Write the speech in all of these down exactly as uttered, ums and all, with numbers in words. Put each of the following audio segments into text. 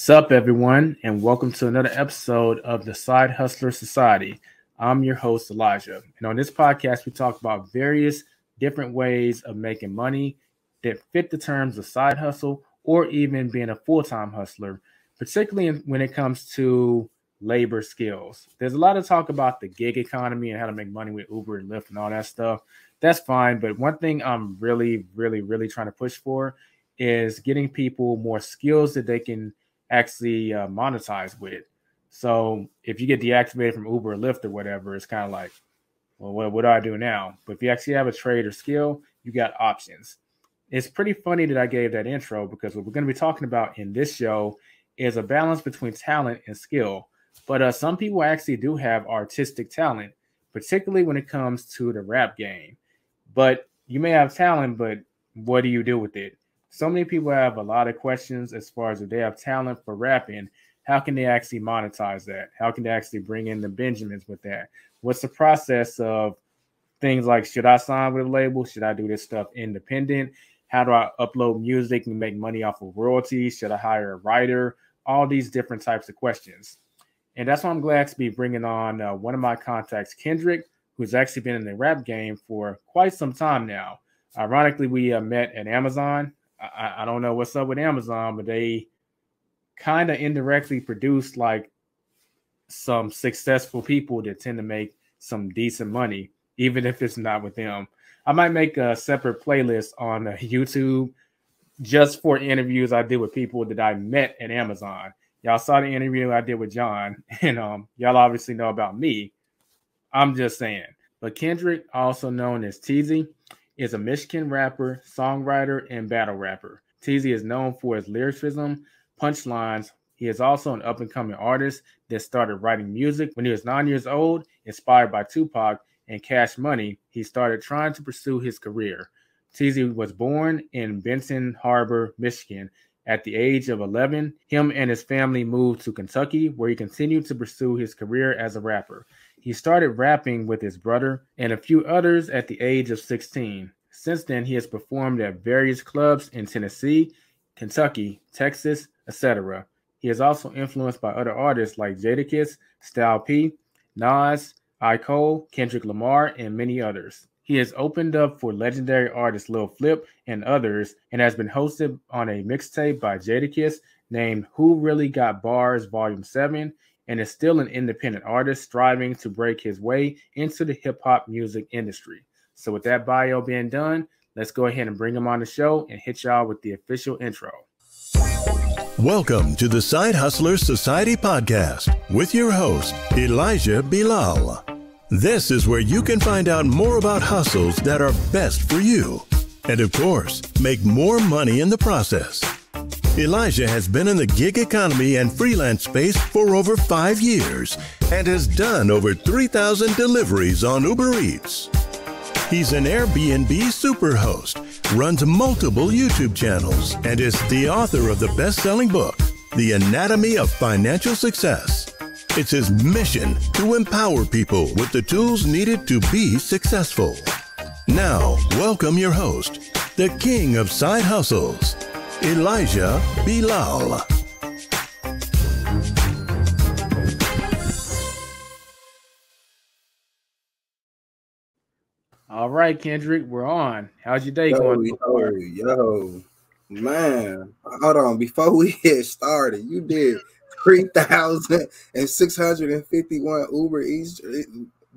Sup, everyone, and welcome to another episode of the Side Hustler Society. I'm your host, Elijah, and on this podcast, we talk about various different ways of making money that fit the terms of side hustle or even being a full-time hustler, particularly when it comes to labor skills. There's a lot of talk about the gig economy and how to make money with Uber and Lyft and all that stuff. That's fine, but one thing I'm really, really, really trying to push for is getting people more skills that they can actually uh, monetize with. So if you get deactivated from Uber or Lyft or whatever, it's kind of like, well, what, what do I do now? But if you actually have a trade or skill, you got options. It's pretty funny that I gave that intro because what we're going to be talking about in this show is a balance between talent and skill. But uh, some people actually do have artistic talent, particularly when it comes to the rap game. But you may have talent, but what do you do with it? So many people have a lot of questions as far as if they have talent for rapping, how can they actually monetize that? How can they actually bring in the Benjamins with that? What's the process of things like, should I sign with a label? Should I do this stuff independent? How do I upload music and make money off of royalties? Should I hire a writer? All these different types of questions. And that's why I'm glad to be bringing on uh, one of my contacts, Kendrick, who's actually been in the rap game for quite some time now. Ironically, we uh, met at Amazon. I don't know what's up with Amazon, but they kind of indirectly produce like some successful people that tend to make some decent money, even if it's not with them. I might make a separate playlist on YouTube just for interviews I did with people that I met at Amazon. Y'all saw the interview I did with John, and um, y'all obviously know about me. I'm just saying. But Kendrick, also known as Teezy, is a Michigan rapper, songwriter, and battle rapper. Teezy is known for his lyricism, punchlines. He is also an up-and-coming artist that started writing music when he was nine years old, inspired by Tupac and Cash Money. He started trying to pursue his career. Teezy was born in Benton Harbor, Michigan. At the age of eleven, him and his family moved to Kentucky, where he continued to pursue his career as a rapper. He started rapping with his brother and a few others at the age of sixteen. Since then, he has performed at various clubs in Tennessee, Kentucky, Texas, et cetera. He is also influenced by other artists like Jadakiss, Style P, Nas, J. Cole, Kendrick Lamar, and many others. He has opened up for legendary artists Lil Flip and others and has been hosted on a mixtape by Jadakiss named Who Really Got Bars Volume seven, and is still an independent artist striving to break his way into the hip-hop music industry. So with that bio being done, let's go ahead and bring him on the show and hit y'all with the official intro. Welcome to the Side Hustlers Society podcast with your host, Elijah Bilal. This is where you can find out more about hustles that are best for you and, of course, make more money in the process. Elijah has been in the gig economy and freelance space for over five years and has done over three thousand deliveries on Uber Eats. He's an Airbnb superhost, runs multiple YouTube channels, and is the author of the best-selling book, The Anatomy of Financial Success. It's his mission to empower people with the tools needed to be successful. Now, welcome your host, the king of side hustles, Elijah Bilal. All right, Kendrick, we're on. How's your day yo, going? Yo, yo, man, hold on. Before we get started, you did three thousand six hundred fifty-one Uber Eats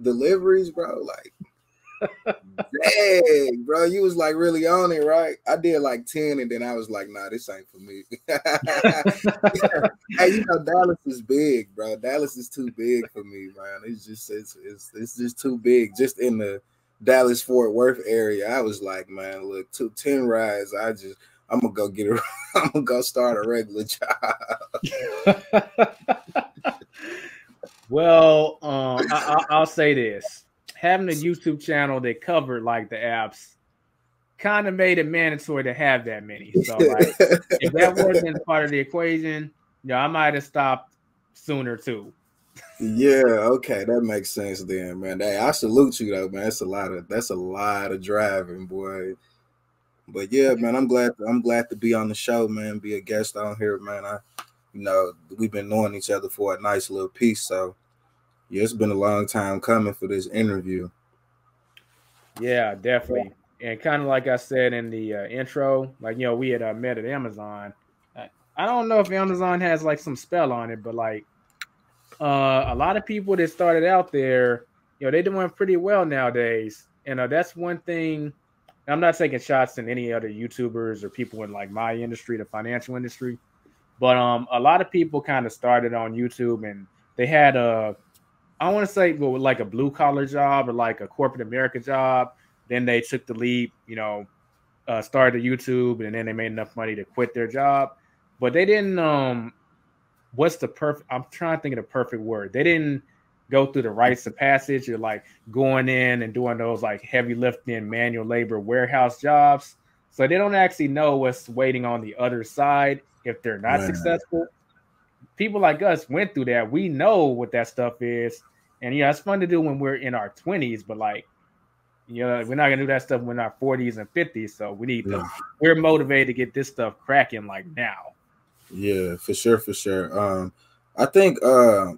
deliveries, bro. Like, dang, bro, you was like really on it, right? I did like ten, and then I was like, nah, this ain't for me. Hey, you know, Dallas is big, bro. Dallas is too big for me, man. It's just it's it's, it's just too big. Just in the Dallas Fort Worth area, I was like, man, look, two ten rides. I just I'm gonna go get a I'm gonna go start a regular job. Well, um, I, I, I'll say this. Having a YouTube channel that covered like the apps kind of made it mandatory to have that many. So like, if that wasn't part of the equation, you know, I might have stopped sooner too. Yeah, okay, that makes sense then, man. Hey, I salute you though, man. That's a lot of that's a lot of driving, boy. But yeah, man, I'm glad I'm glad to be on the show, man. Be a guest on here, man. I you know, we've been knowing each other for a nice little piece. So, yeah, it's been a long time coming for this interview. Yeah, definitely. And kind of like I said in the uh, intro, like, you know, we had uh, met at Amazon. I don't know if Amazon has like some spell on it, but like uh, a lot of people that started out there, you know, they're doing pretty well nowadays. And uh, that's one thing. I'm not taking shots at any other YouTubers or people in like my industry, the financial industry, but um, a lot of people kind of started on YouTube and they had a, I want to say well, like a blue collar job or like a corporate America job. Then they took the leap, you know, uh, started YouTube, and then they made enough money to quit their job. But they didn't, um, what's the perfect, I'm trying to think of the perfect word. They didn't go through the rites of passage or like going in and doing those like heavy lifting, manual labor, warehouse jobs. So they don't actually know what's waiting on the other side if they're not Man. successful. People like us went through that. We know what that stuff is. And, you know, it's fun to do when we're in our twenties, but like, you know, we're not going to do that stuff when our forties and fifties. So we need to, yeah. we're motivated to get this stuff cracking like now. Yeah, for sure, for sure. Um, I think uh,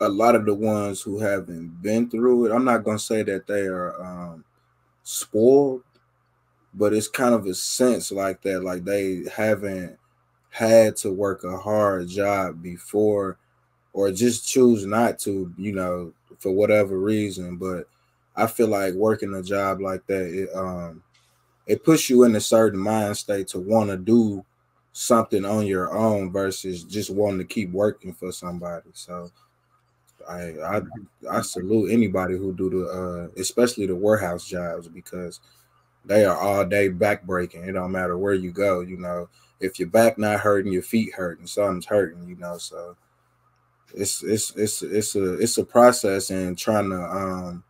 a lot of the ones who haven't been through it, I'm not going to say that they are um, spoiled, but it's kind of a sense like that, like they haven't had to work a hard job before or just choose not to, you know, for whatever reason. But I feel like working a job like that, it, um, it puts you in a certain mind state to want to do something on your own versus just wanting to keep working for somebody. So I I, I salute anybody who do the, uh, especially the warehouse jobs, because they are all day back breaking. It don't matter where you go, you know, if your back not hurting, your feet hurting, something's hurting, you know, so it's, it's, it's, it's a, it's a process. And trying to, um,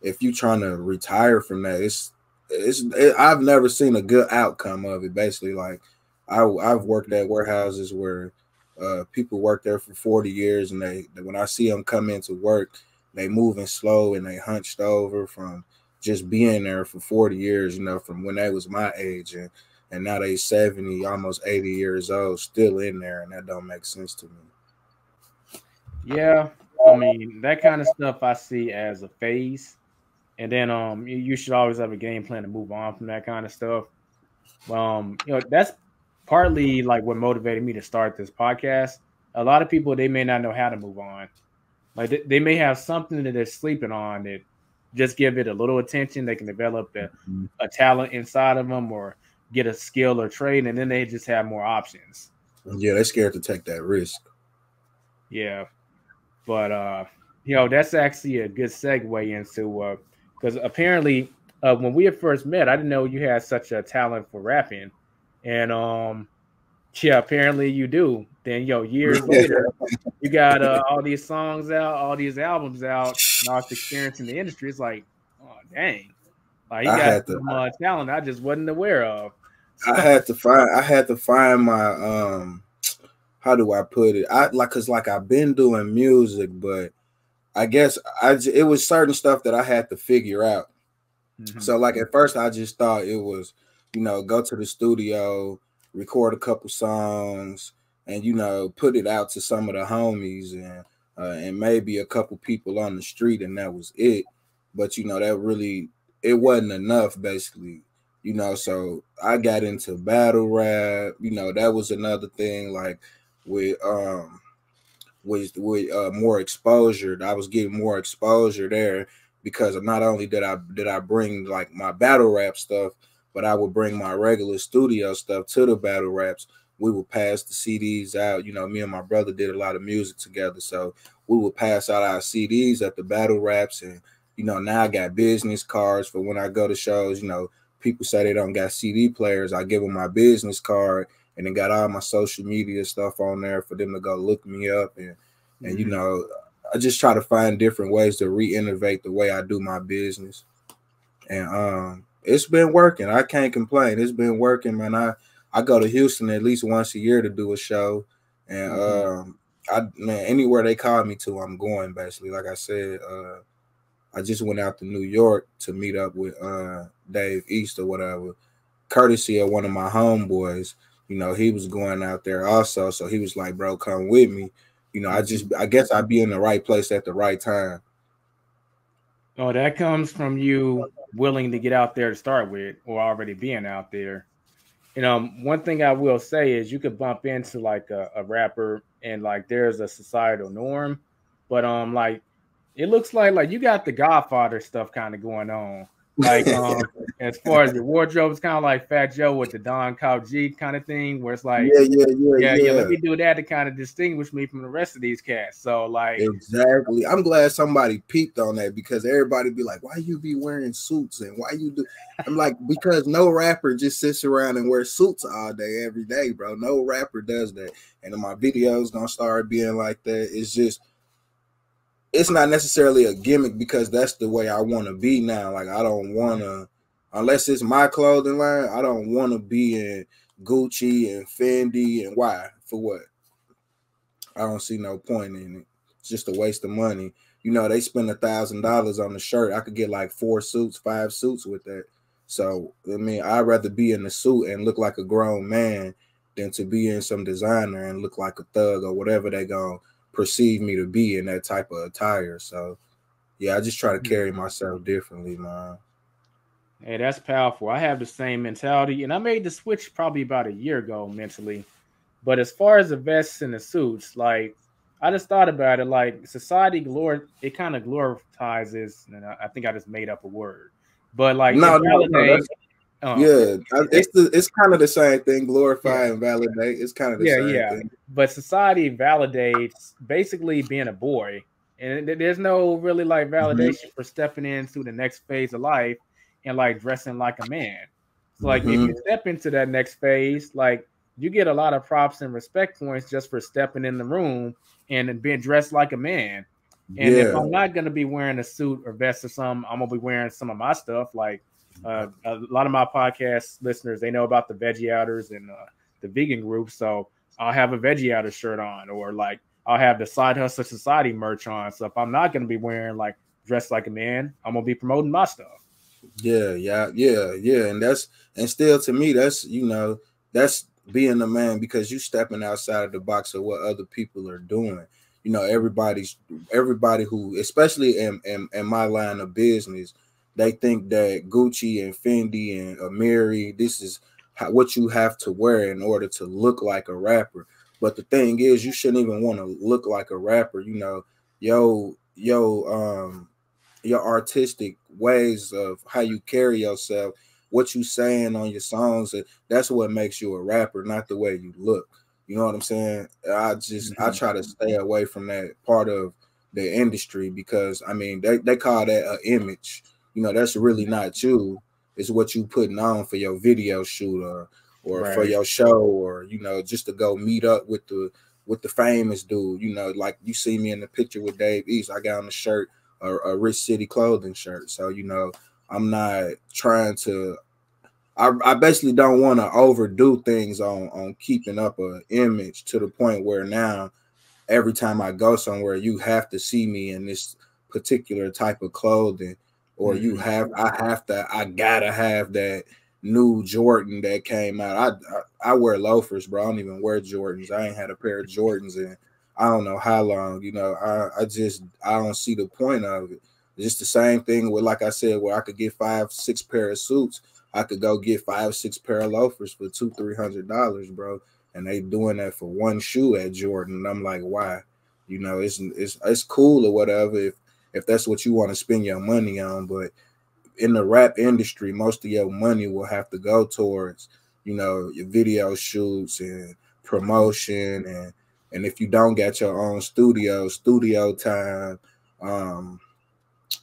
if you trying to retire from that, it's, it's, it, I've never seen a good outcome of it. Basically, like, I, I've worked at warehouses where uh, people work there for forty years, and they when I see them come into work, they moving slow and they hunched over from just being there for forty years, you know, from when they was my age, and, and now they seventy, almost eighty years old, still in there, and that don't make sense to me. Yeah, I mean, that kind of stuff I see as a phase, and then um, you should always have a game plan to move on from that kind of stuff. Um, you know, that's partly like what motivated me to start this podcast. A lot of people, they may not know how to move on. Like they, they may have something that they're sleeping on that just give it a little attention. They can develop a, mm-hmm. a talent inside of them or get a skill or trade, and then they just have more options. Yeah, they're scared to take that risk. Yeah. But, uh, you know, that's actually a good segue into uh, because apparently uh, when we had first met, I didn't know you had such a talent for rapping. And um, yeah, apparently you do. Then, yo, years later, you got uh, all these songs out, all these albums out, and all this experience in the industry. It's like, oh dang, like you I got some to, uh, talent I just wasn't aware of. So, I had to find, I had to find my um, how do I put it? I like, cause like I've been doing music, but I guess I it was certain stuff that I had to figure out. Mm-hmm. So like at first, I just thought it was, you know, go to the studio, record a couple songs, and, you know, put it out to some of the homies and uh, and maybe a couple people on the street, and that was it. But, you know, that really, it wasn't enough, basically, you know, so I got into battle rap, you know, that was another thing, like, with, um, with, with uh, more exposure. I was getting more exposure there because not only did I, did I bring, like, my battle rap stuff, but I would bring my regular studio stuff to the battle raps. We would pass the C Ds out. You know, me and my brother did a lot of music together, so we would pass out our C Ds at the battle raps. And, you know, now I got business cards for when I go to shows. You know, people say they don't got C D players. I give them my business card, and then got all my social media stuff on there for them to go look me up. And, mm-hmm. and you know, I just try to find different ways to re-innovate the way I do my business. And, um, it's been working. I can't complain. It's been working, man. I, I go to Houston at least once a year to do a show. And, um, I man, anywhere they call me to, I'm going, basically. Like I said, uh, I just went out to New York to meet up with uh, Dave East or whatever, courtesy of one of my homeboys. you know, he was going out there also. So he was like, bro, come with me. You know, I just, I guess I'd be in the right place at the right time. Oh, that comes from you willing to get out there to start with, or already being out there. You know, one thing I will say is you could bump into like a, a rapper and like there's a societal norm, but um, like it looks like like you got the Godfather stuff kind of going on. Like um, as far as the wardrobe, it's kind of like Fat Joe with the Don Cow G kind of thing, where it's like, yeah, yeah, yeah, yeah, yeah. yeah let me do that to kind of distinguish me from the rest of these cats. So like, exactly. I'm glad somebody peeped on that, because everybody be like, why you be wearing suits and why you do? I'm like, because no rapper just sits around and wears suits all day every day, bro. No rapper does that, and my videos gonna start being like that. It's just. It's not necessarily a gimmick, because that's the way I want to be now. Like, I don't want to, unless it's my clothing line, I don't want to be in Gucci and Fendi and why? For what? I don't see no point in it. It's just a waste of money. You know, they spend a thousand dollars on the shirt. I could get like four suits, five suits with that. So, I mean, I'd rather be in the suit and look like a grown man than to be in some designer and look like a thug or whatever they go. Perceive me to be in that type of attire. So yeah, I just try to carry myself differently, man. Hey, that's powerful. I have the same mentality, and I made the switch probably about a year ago mentally. But as far as the vests and the suits, like I just thought about it, like society glor it kind of glorifies, and I think I just made up a word, but like no, no, no that's, um, yeah, it's the it's kind of the same thing. Glorify yeah. and validate. It's kind of the yeah, same yeah. thing. But society validates basically being a boy, and there's no really like validation mm-hmm. for stepping into the next phase of life and like dressing like a man. So like mm-hmm. if you step into that next phase, like you get a lot of props and respect points just for stepping in the room and being dressed like a man. And yeah. if I'm not gonna be wearing a suit or vest or something, I'm gonna be wearing some of my stuff. Like uh, a lot of my podcast listeners, they know about the veggie outers and uh, the vegan group, so. I'll have a veggie outer shirt on, or like I'll have the Side Hustler Society merch on. So if I'm not going to be wearing like dressed like a man, I'm going to be promoting my stuff. Yeah, yeah, yeah, yeah. And that's, and still to me, that's, you know, that's being a man, because you stepping outside of the box of what other people are doing. You know, everybody's, everybody who, especially in, in, in my line of business, they think that Gucci and Fendi and Amiri, this is, How, what you have to wear in order to look like a rapper. But the thing is, you shouldn't even want to look like a rapper. You know, yo, yo, um, your artistic ways of how you carry yourself, what you saying on your songs, that's what makes you a rapper, not the way you look. You know what I'm saying? I just, mm-hmm. I try to stay away from that part of the industry, because, I mean, they, they call that an image. You know, that's really not you. It's what you putting on for your video shoot, or, or right. for your show, or, you know, just to go meet up with the with the famous dude. You know, like you see me in the picture with Dave East. I got on a shirt, a, a Rich City Clothing shirt. So, you know, I'm not trying to I, I basically don't want to overdo things on, on keeping up an image to the point where now every time I go somewhere, you have to see me in this particular type of clothing. Or you have, I have to, I gotta have that new Jordan that came out. I, I I wear loafers, bro. I don't even wear Jordans. I ain't had a pair of Jordans in I don't know how long. You know, I I just I don't see the point of it. It's just the same thing with, like I said, where I could get five, six pair of suits. I could go get five, six pair of loafers for two, three hundred dollars, bro. And they doing that for one shoe at Jordan. And I'm like, why? You know, it's it's it's cool or whatever. If If that's what you want to spend your money on, but in the rap industry, most of your money will have to go towards, you know, your video shoots and promotion, and and if you don't get your own studio, studio time, um,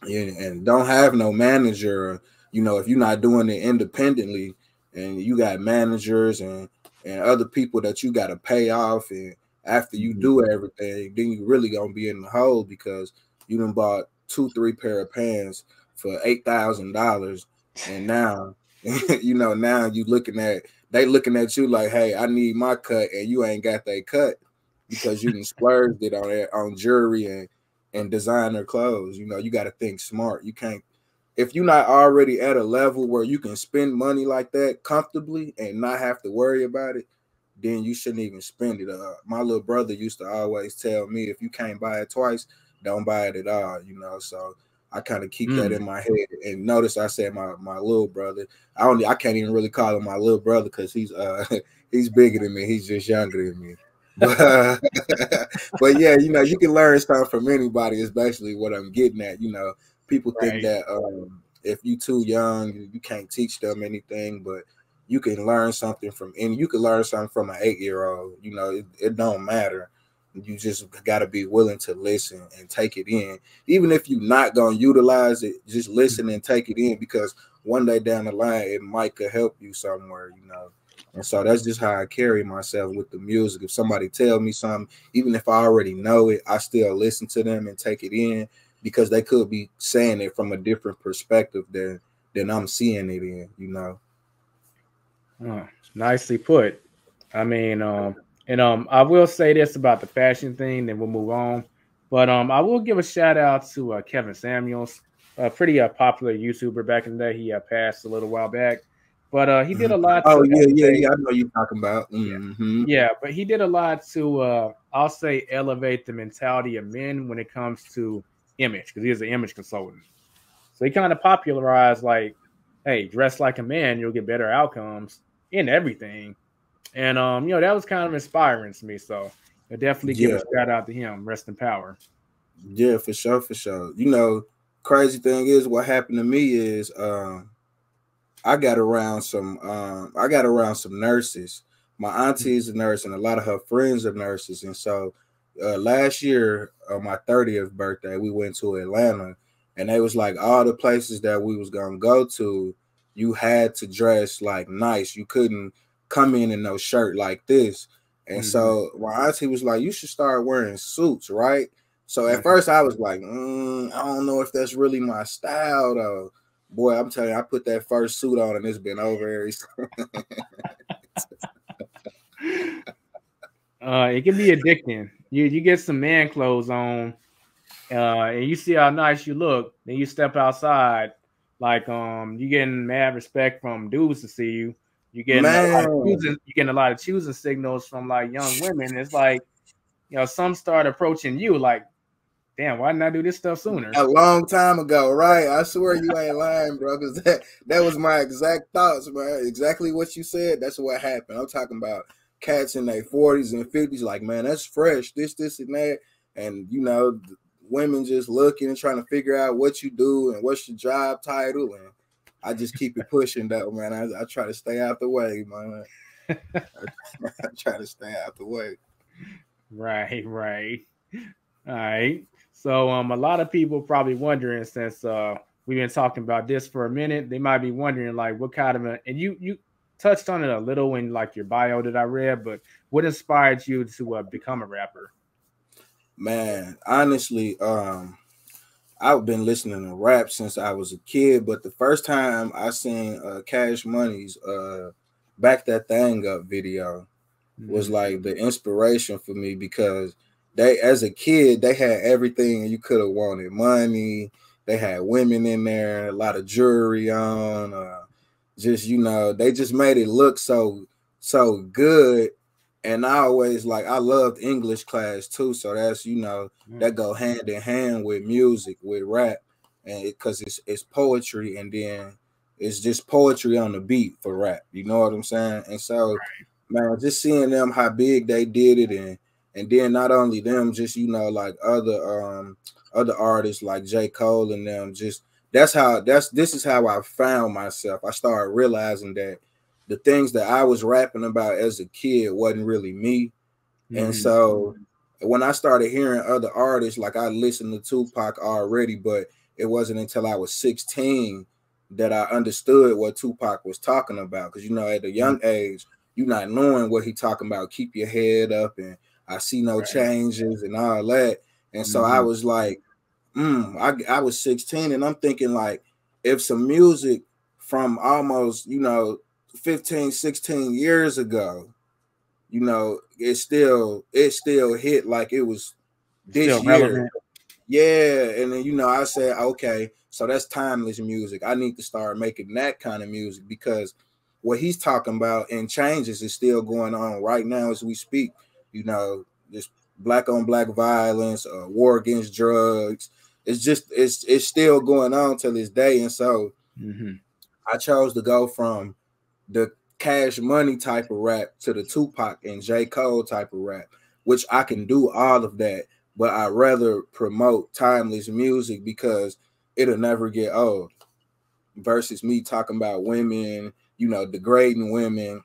and, and don't have no manager, you know, if you're not doing it independently, and you got managers and and other people that you got to pay off, and after you do everything, then you really gonna be in the hole, because you done bought two, three pair of pants for eight thousand dollars, and now you know now you looking at they looking at you like, hey, I need my cut, and you ain't got that cut because you done splurged it on on jewelry and and designer clothes. You know, you got to think smart. You can't, if you're not already at a level where you can spend money like that comfortably and not have to worry about it. then you shouldn't even spend it. Uh, my little brother used to always tell me, if you can't buy it twice, don't buy it at all, you know. So I kind of keep mm. that in my head. And notice I said my my little brother. I only I can't even really call him my little brother because he's uh he's bigger than me. He's just younger than me. But, uh, but yeah, you know, you can learn stuff from anybody. Is basically what I'm getting at. You know, people right. think that um, if you're too young, you can't teach them anything, but you can learn something from any. You can learn something from an eight-year-old. You know, it, it don't matter. You just got to be willing to listen and take it in. Even if you're not going to utilize it, just listen and take it in, because one day down the line, it might could help you somewhere, you know. And so that's just how I carry myself with the music. If somebody tell me something, even if I already know it, I still listen to them and take it in, because they could be saying it from a different perspective than, than I'm seeing it in, you know. Oh, nicely put. I mean, um, and um, I will say this about the fashion thing, then we'll move on. But um, I will give a shout out to uh, Kevin Samuels, a pretty uh, popular YouTuber back in the day. He uh, passed a little while back, but uh, he did a lot. Mm-hmm. To, oh yeah, yeah, say, yeah. I know you're talking about. Mm-hmm. Yeah, but he did a lot to, uh, I'll say, elevate the mentality of men when it comes to image, because he is an image consultant. So he kind of popularized, like, hey, dress like a man, you'll get better outcomes in everything. And, um, you know, that was kind of inspiring to me. So I definitely give yeah. a shout out to him. Rest in power. Yeah, for sure. For sure. You know, crazy thing is what happened to me is um, I got around some um, I got around some nurses. My auntie is a nurse and a lot of her friends are nurses. And so uh, last year on my thirtieth birthday, we went to Atlanta, and they was like, all the places that we was going to go to, you had to dress like nice. You couldn't come in in no shirt like this. And mm-hmm. so my auntie was like, you should start wearing suits, right? So at mm-hmm. first I was like, mm, I don't know if that's really my style though. Boy, I'm telling you, I put that first suit on and it's been over. uh, it can be addicting. You you get some man clothes on uh, and you see how nice you look. Then you step outside, like um, you getting mad respect from dudes to see you. You getting choosing, you getting a lot of choosing signals from like young women. It's like, you know, some start approaching you like, damn, why didn't I do this stuff sooner? A long time ago, right? I swear you ain't lying, bro. Because that, that was my exact thoughts, bro. Exactly what you said. That's what happened. I'm talking about cats in their forties and fifties, like, man, that's fresh. This, this, and that. And you know, women just looking and trying to figure out what you do and what's your job title. And I just keep it pushing though, man. I, I try to stay out the way, man. I, I try to stay out the way. Right, right. All right. So um, a lot of people probably wondering, since uh, we've been talking about this for a minute, they might be wondering like what kind of a, and you you touched on it a little in like your bio that I read, but what inspired you to uh, become a rapper? Man, honestly, um, I've been listening to rap since I was a kid, but the first time I seen uh, Cash Money's uh, Back That Thing Up video mm-hmm. was like the inspiration for me, because they, as a kid, they had everything you could have wanted. Money, they had women in there, a lot of jewelry on, uh, just, you know, they just made it look so, so good. And I always like, I loved English class too. So that's, you know, that go hand in hand with music, with rap, and it, cause it's, it's poetry. And then it's just poetry on the beat for rap. You know what I'm saying? And so, man, just seeing them, how big they did it. And, and then not only them, just, you know, like other, um, other artists like J. Cole and them, just, that's how, that's, this is how I found myself. I started realizing that the things that I was rapping about as a kid wasn't really me. Mm-hmm. And so when I started hearing other artists, like I listened to Tupac already, but it wasn't until I was sixteen that I understood what Tupac was talking about. Because, you know, at a young age, you're not knowing what he talking about. Keep your head up and I see no right. changes and all that. And mm-hmm. so I was like, mm, I, I was sixteen and I'm thinking like, if some music from almost, you know, fifteen, sixteen years ago, you know, it still it still hit like it was this year. Yeah, and then, you know, I said, okay, so that's timeless music. I need to start making that kind of music, because what he's talking about and changes is still going on right now as we speak. You know, this black on black violence, uh, war against drugs. It's just, it's it's still going on till this day. And so mm-hmm. I chose to go from the Cash Money type of rap to the Tupac and J. Cole type of rap, which I can do all of that, but I rather promote timeless music because it'll never get old versus me talking about women, you know, degrading women,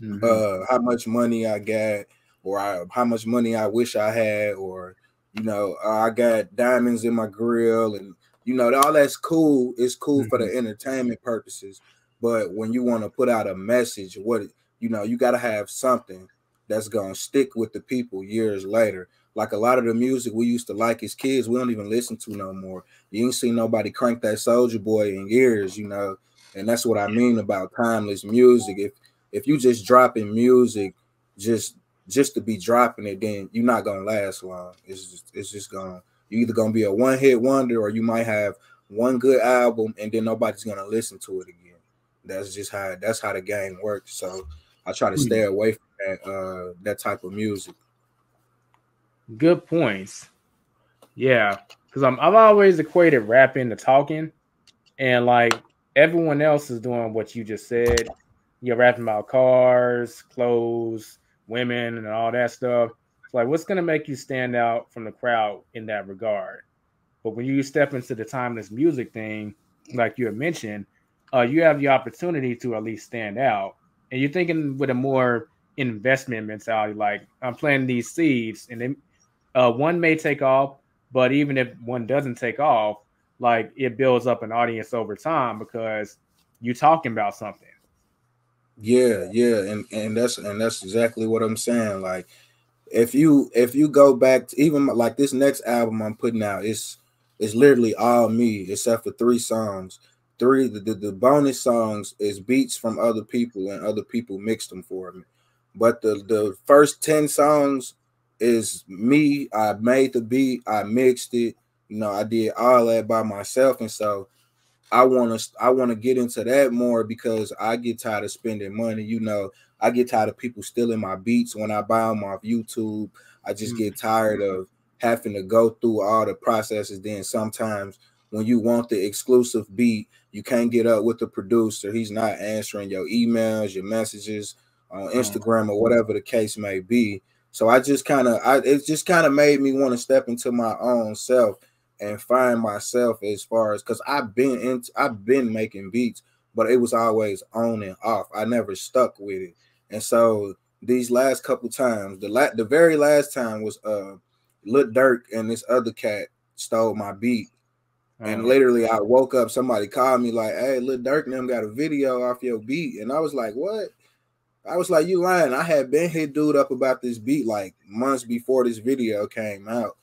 mm-hmm. uh, how much money I got or I, how much money I wish I had, or, you know, I got diamonds in my grill and, you know, all that's cool. It's cool mm-hmm. for the entertainment purposes. But when you want to put out a message, what, you know, you got to have something that's going to stick with the people years later. Like a lot of the music we used to like as kids, we don't even listen to no more. You ain't seen nobody crank that Soulja Boy in years, you know. And that's what I mean about timeless music. If if you just dropping music just just to be dropping it, then you're not going to last long. It's just, it's just going to, you're either going to be a one-hit wonder or you might have one good album and then nobody's going to listen to it again. That's just how that's how the game works. So I try to stay away from that uh, that type of music. Good points. Yeah, because I'm I've always equated rapping to talking, and like everyone else is doing what you just said. You're rapping about cars, clothes, women, and all that stuff. It's like what's gonna make you stand out from the crowd in that regard? But when you step into the timeless music thing, like you had mentioned. Uh, you have the opportunity to at least stand out. And you're thinking with a more investment mentality, like I'm planting these seeds and then uh, one may take off, but even if one doesn't take off, like it builds up an audience over time because you're talking about something. Yeah, yeah. And and that's and that's exactly what I'm saying. Like if you if you go back to even like this next album I'm putting out, it's it's literally all me except for three songs. Three the, the, the bonus songs is beats from other people and other people mixed them for me. But the, the first ten songs is me. I made the beat, I mixed it, you know, I did all that by myself. And so I wanna I wanna get into that more because I get tired of spending money, you know. I get tired of people stealing my beats when I buy them off YouTube. I just get tired of having to go through all the processes. Then sometimes when you want the exclusive beat, you can't get up with the producer. He's not answering your emails, your messages on Instagram or whatever the case may be. So I just kind of, I it just kind of made me want to step into my own self and find myself as far as, because I've been in, I've been making beats, but it was always on and off. I never stuck with it. And so these last couple times, the la- the very last time was uh, Lil Durk and this other cat stole my beat. And literally, I woke up, somebody called me like, hey, Lil Durk and them got a video off your beat. And I was like, what? I was like, you lying. I had been hit dude up about this beat like months before this video came out.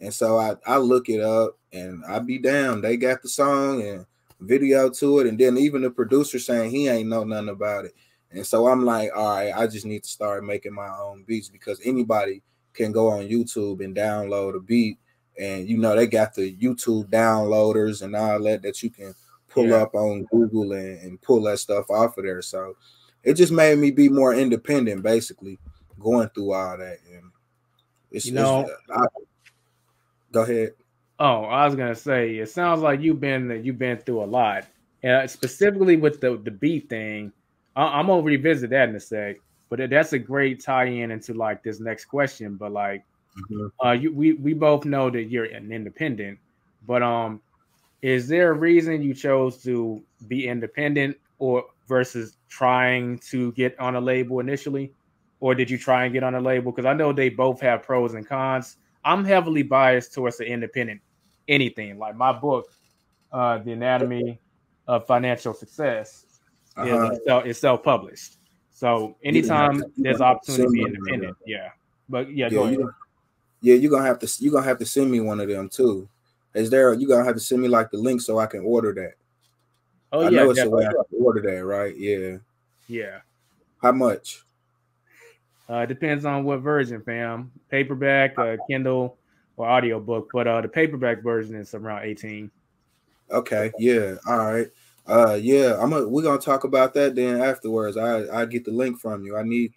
And so I, I look it up and I be damned. They got the song and video to it. And then even the producer saying he ain't know nothing about it. And so I'm like, all right, I just need to start making my own beats because anybody can go on YouTube and download a beat. And, you know, they got the YouTube downloaders and all that that you can pull yeah. up on Google and, and pull that stuff off of there. So it just made me be more independent, basically, going through all that. And it's, you know, it's, I, go ahead. Oh, I was going to say, it sounds like you've been you've been through a lot. And specifically with the, the beat thing, I, I'm going to revisit that in a sec. But that's a great tie-in into, like, this next question. But, like, Mm-hmm. Uh, you, we we both know that you're an independent, but um, is there a reason you chose to be independent, or versus trying to get on a label initially, or did you try and get on a label? Because I know they both have pros and cons. I'm heavily biased towards the independent anything. Like my book, uh, The Anatomy of Financial Success, uh-huh. is, is self-published. So anytime there's opportunity to be independent, yeah. But yeah, yeah go ahead. You- Yeah, you're gonna have to you're gonna have to send me one of them too. Is there you're gonna have to send me like the link so I can order that? Oh, I yeah, know it's definitely. The way I can order that, right? Yeah. Yeah. How much? Uh depends on what version, fam. Paperback, uh, Kindle, or audiobook. But uh the paperback version is around eighteen. Okay, yeah. All right. Uh, yeah, I'm a, we're gonna talk about that then afterwards. I I get the link from you. I need,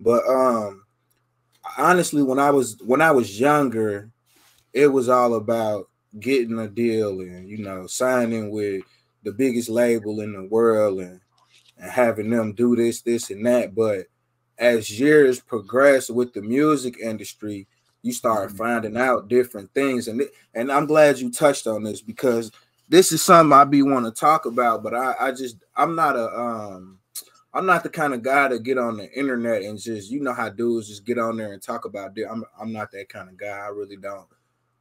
but um, honestly, when I was when I was younger, it was all about getting a deal and, you know, signing with the biggest label in the world and and having them do this, this, and that. But as years progress with the music industry, you start finding out different things, and and I'm glad you touched on this because this is something I be want to talk about, but I, I just I'm not a um I'm not the kind of guy to get on the internet and just, you know how dudes just get on there and talk about it. I'm I'm not that kind of guy. I really don't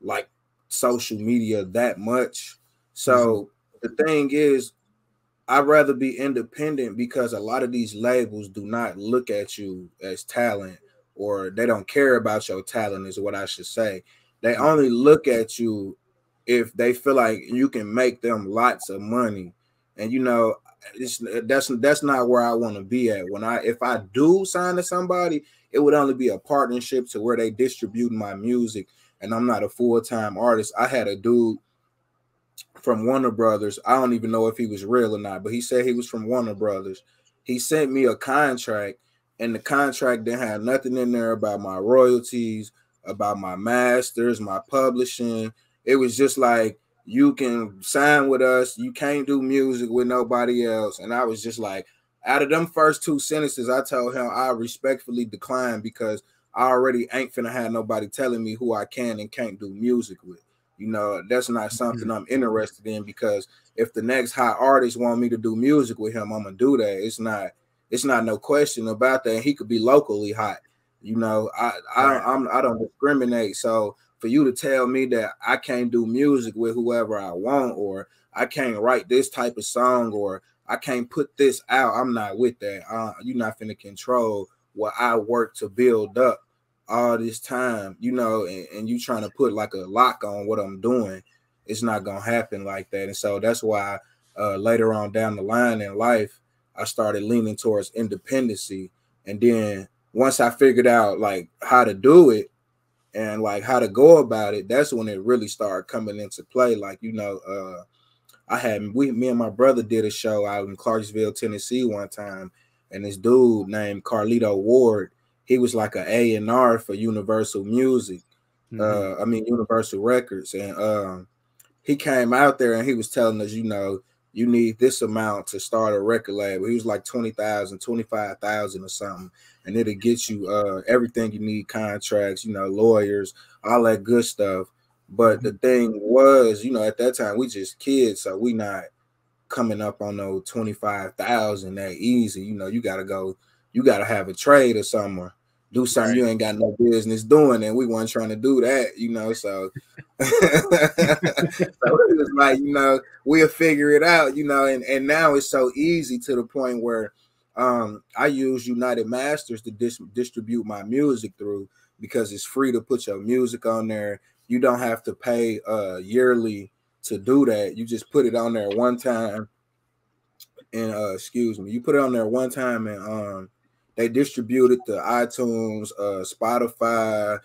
like social media that much. So the thing is, I'd rather be independent because a lot of these labels do not look at you as talent, or they don't care about your talent is what I should say. They only look at you if they feel like you can make them lots of money. And, you know, it's, that's that's not where I want to be at. When I if I do sign to somebody, it would only be a partnership to where they distribute my music, and I'm not a full-time artist. I had a dude from Warner Brothers. I don't even know if he was real or not, but he said he was from Warner Brothers. He sent me a contract, and the contract didn't have nothing in there about my royalties, about my masters, my publishing. It was just like, you can sign with us. You can't do music with nobody else. And I was just like, out of them first two sentences, I told him I respectfully declined because I already ain't finna have nobody telling me who I can and can't do music with. You know, that's not something mm-hmm. I'm interested in, because if the next hot artist want me to do music with him, I'm gonna do that. It's not, it's not no question about that. He could be locally hot. You know, I, I, I'm, I don't discriminate. So for you to tell me that I can't do music with whoever I want, or I can't write this type of song, or I can't put this out, I'm not with that. Uh, you're not finna control what I work to build up all this time, you know, and, and you trying to put like a lock on what I'm doing. It's not gonna happen like that. And so that's why uh, later on down the line in life, I started leaning towards independency. And then once I figured out like how to do it, and like how to go about it, that's when it really started coming into play. Like, you know, uh, I had, we, me and my brother did a show out in Clarksville, Tennessee one time, and this dude named Carlito Ward, he was like an A and R for Universal Music, mm-hmm. uh, I mean, Universal Records. And um, he came out there and he was telling us, you know, you need this amount to start a record label. He was like twenty thousand dollars, twenty-five thousand dollars or something. And it'll get you uh, everything you need, contracts, you know, lawyers, all that good stuff. But the thing was, you know, at that time, we just kids, so we not coming up on no twenty-five thousand dollars that easy. You know, you got to go, you got to have a trade or something, or do something you ain't got no business doing, and we weren't trying to do that, you know, so. So it was like, you know, we'll figure it out, you know, and, and now it's so easy to the point where Um, I use United Masters to dis- distribute my music through, because it's free to put your music on there. You don't have to pay uh, yearly to do that. You just put it on there one time, and uh, excuse me, you put it on there one time, and um, they distribute it to iTunes, uh, Spotify,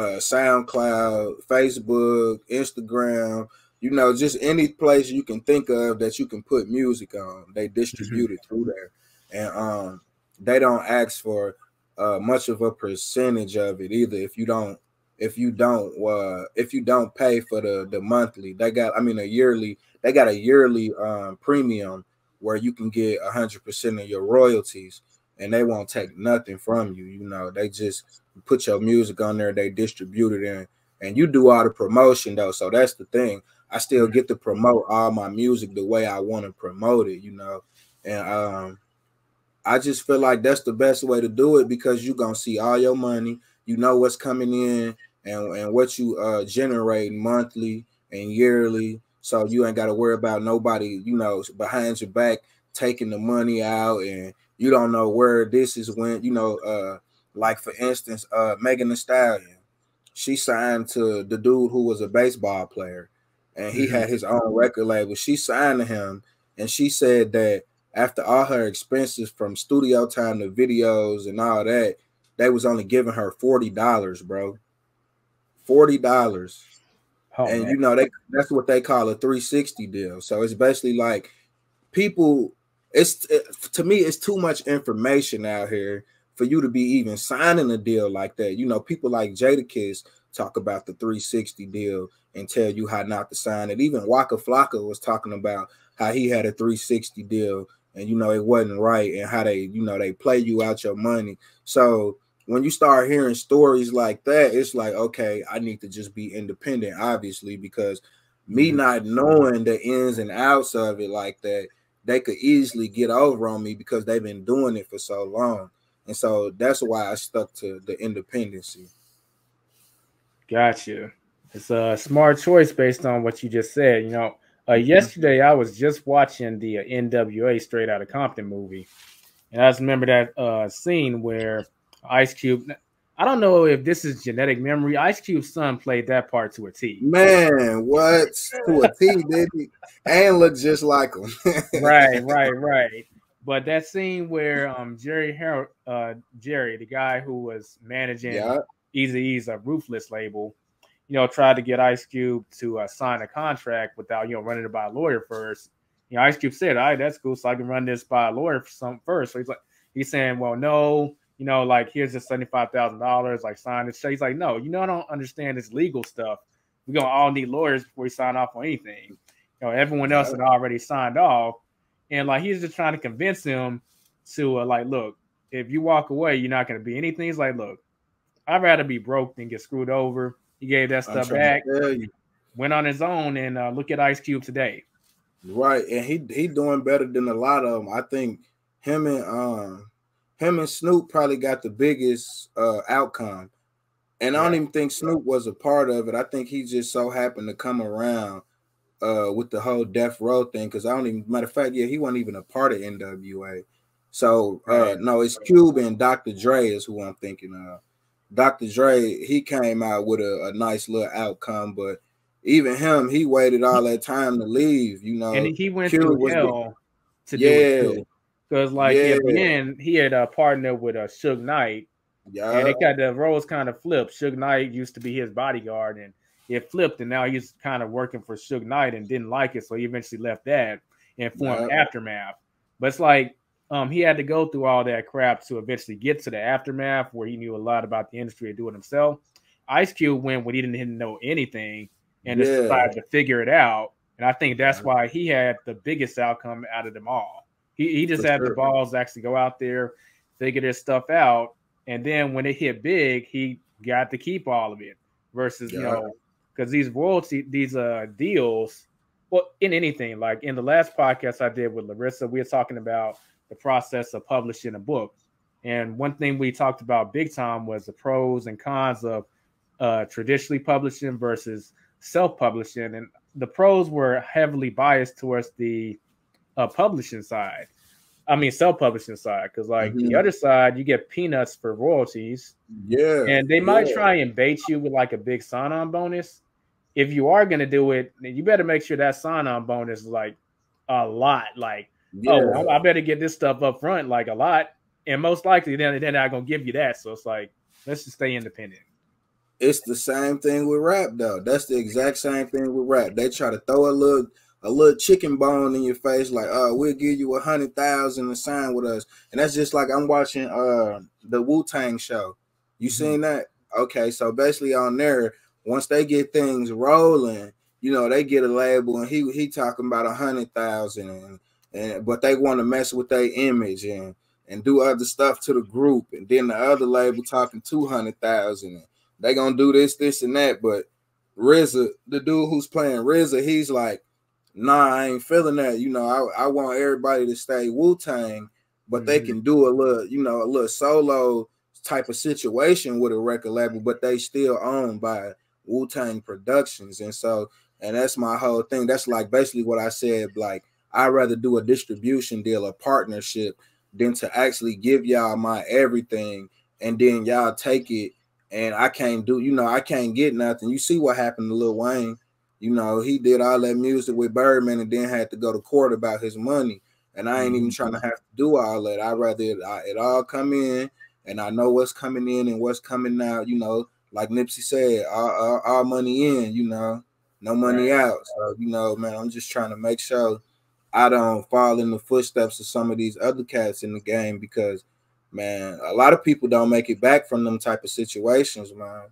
uh, SoundCloud, Facebook, Instagram. You know, just any place you can think of that you can put music on, they distribute mm-hmm. it through there. And um, they don't ask for uh, much of a percentage of it either. If you don't, if you don't, uh, if you don't pay for the the monthly, they got, I mean, a yearly. They got a yearly um, premium where you can get a hundred percent of your royalties, and they won't take nothing from you. You know, they just put your music on there, they distribute it, and and you do all the promotion though. So that's the thing. I still get to promote all my music the way I want to promote it. You know, and um. I just feel like that's the best way to do it, because you're going to see all your money. You know what's coming in and, and what you uh, generate monthly and yearly. So you ain't got to worry about nobody, you know, behind your back taking the money out, and you don't know where this is when, you know, uh, like, for instance, uh, Megan Thee Stallion, she signed to the dude who was a baseball player, and he had his own record label. She signed to him, and she said that after all her expenses from studio time to videos and all that, they was only giving her forty dollars, bro. forty dollars. Oh, and, man. You know, they that's what they call a three sixty deal. So it's basically like people, it's to me, it's too much information out here for you to be even signing a deal like that. You know, people like Jadakiss talk about the three sixty deal and tell you how not to sign it. Even Waka Flocka was talking about how he had a three sixty deal and, you know, it wasn't right, and how they, you know, they play you out your money. So when you start hearing stories like that, it's like, okay, I need to just be independent, obviously, because me not knowing the ins and outs of it like that, they could easily get over on me because they've been doing it for so long. And so that's why I stuck to the independency. Gotcha. It's a smart choice based on what you just said. You know, uh, yesterday I was just watching the uh, N W A Straight Outta Compton movie. And I just remember that uh, scene where Ice Cube, I don't know if this is genetic memory, Ice Cube's son played that part to a T. Man, what? To a T, did he? And looked just like him. Right, right, right. But that scene where um, Jerry, Her- uh, Jerry, the guy who was managing yeah. Eazy-E's uh, Ruthless label, you know, tried to get Ice Cube to uh, sign a contract without, you know, running it by a lawyer first. You know, Ice Cube said, all right, that's cool, so I can run this by a lawyer for some first. So he's like, he's saying, well, no, you know, like, here's the seventy-five thousand dollars, like, sign this. So he's like, no, you know, I don't understand this legal stuff. We're going to all need lawyers before we sign off on anything. You know, everyone else had already signed off. And, like, he's just trying to convince him to, uh, like, look, if you walk away, you're not going to be anything. He's like, look, I'd rather be broke than get screwed over. He gave that stuff back, went on his own, and uh, look at Ice Cube today. Right, and he he doing better than a lot of them. I think him and um, him and Snoop probably got the biggest uh, outcome. And yeah. I don't even think Snoop was a part of it. I think he just so happened to come around Uh, with the whole death row thing, because I don't even, matter of fact, yeah, he wasn't even a part of N W A. So, uh, no, it's Cube and Doctor Dre is who I'm thinking of. Doctor Dre, he came out with a, a nice little outcome, but even him, he waited all that time to leave, you know. And he went Cube through hell the, to yeah. do it, because, like, yeah. at the end, he had a partner with uh, Suge Knight, yeah. and it got the roles kind of flipped. Suge Knight used to be his bodyguard, and it flipped, and now he's kind of working for Suge Knight and didn't like it, so he eventually left that and formed yeah. Aftermath. But it's like um, he had to go through all that crap to eventually get to the Aftermath, where he knew a lot about the industry and do it himself. Ice Cube went when he didn't, didn't know anything and yeah. just decided to figure it out. And I think that's why he had the biggest outcome out of them all. He, he just for had sure. the balls to actually go out there, figure this stuff out, and then when it hit big, he got to keep all of it versus, yeah. you know, because these royalty, these uh, deals, well, in anything, like in the last podcast I did with Larissa, we were talking about the process of publishing a book. And one thing we talked about big time was the pros and cons of uh, traditionally publishing versus self-publishing. And the pros were heavily biased towards the uh, publishing side. I mean, self-publishing side, because like mm-hmm. the other side, you get peanuts for royalties. Yeah. And they might yeah. try and bait you with like a big sign-on bonus. If you are going to do it, you better make sure that sign-on bonus is like a lot. Like, yeah. oh, I better get this stuff up front, like a lot. And most likely, then they're not going to give you that. So it's like, let's just stay independent. It's the same thing with rap, though. That's the exact same thing with rap. They try to throw a little a little chicken bone in your face, like, oh, we'll give you a hundred thousand to sign with us. And that's just like I'm watching uh, the Wu-Tang show. You mm-hmm. seen that? Okay, so basically on there, once they get things rolling, you know, they get a label, and he he talking about a hundred thousand, and, and but they want to mess with their image and and do other stuff to the group, and then the other label talking two hundred thousand. They gonna do this, this, and that. But R Z A, the dude who's playing R Z A, he's like, nah, I ain't feeling that. You know, I I want everybody to stay Wu-Tang, but mm-hmm. they can do a little, you know, a little solo type of situation with a record label, but they still owned by Wu-Tang Productions. And so, and that's my whole thing. That's like basically what I said, like, I'd rather do a distribution deal, a partnership, than to actually give y'all my everything and then y'all take it and I can't do, you know, I can't get nothing. You see what happened to Lil Wayne. You know, he did all that music with Birdman and then had to go to court about his money. And I ain't even trying to have to do all that. I'd rather it, I, it all come in, and I know what's coming in and what's coming out, you know. Like Nipsey said, all, all, all money in, you know, no money out. So, you know, man, I'm just trying to make sure I don't fall in the footsteps of some of these other cats in the game because, man, a lot of people don't make it back from them type of situations, man.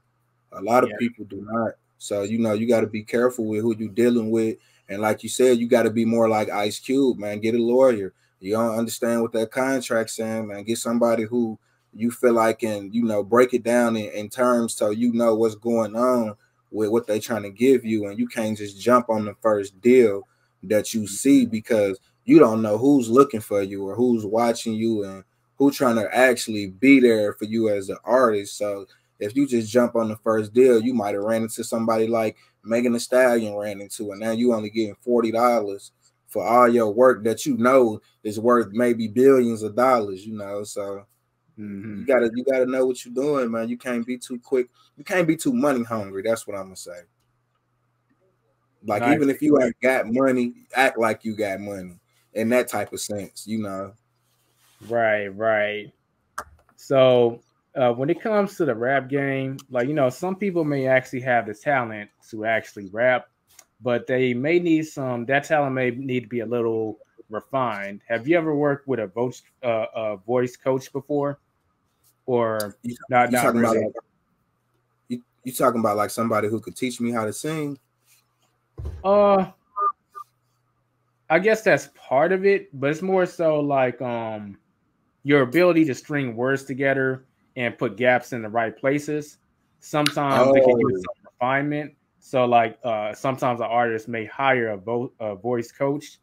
A lot of yeah. people do not. So, you know, you got to be careful with who you're dealing with. And like you said, you got to be more like Ice Cube, man. Get a lawyer. You don't understand what that contract's saying, man. Get somebody who you feel like can, you know, break it down in, in terms so you know what's going on with what they're trying to give you. And you can't just jump on the first deal that you see because you don't know who's looking for you or who's watching you and who's trying to actually be there for you as an artist. So if you just jump on the first deal, you might have ran into somebody like Megan Thee Stallion ran into, and now you only getting forty dollars for all your work that you know is worth maybe billions of dollars, you know. So mm-hmm. you gotta you gotta know what you're doing, man. You can't be too quick. You can't be too money hungry. That's what I'm gonna say. Like nice. Even if you ain't got money, act like you got money in that type of sense, you know. Right, right. So. Uh, when it comes to the rap game, like, you know, some people may actually have the talent to actually rap, but they may need some, that talent may need to be a little refined. Have you ever worked with a voice, uh, a voice coach before? Or you, not? You not talking really? About, you, you talking about like somebody who could teach me how to sing? Uh, I guess that's part of it, but it's more so like um, your ability to string words together and put gaps in the right places. Sometimes oh. they can use some refinement. So like uh, sometimes an artist may hire a, vo a voice coach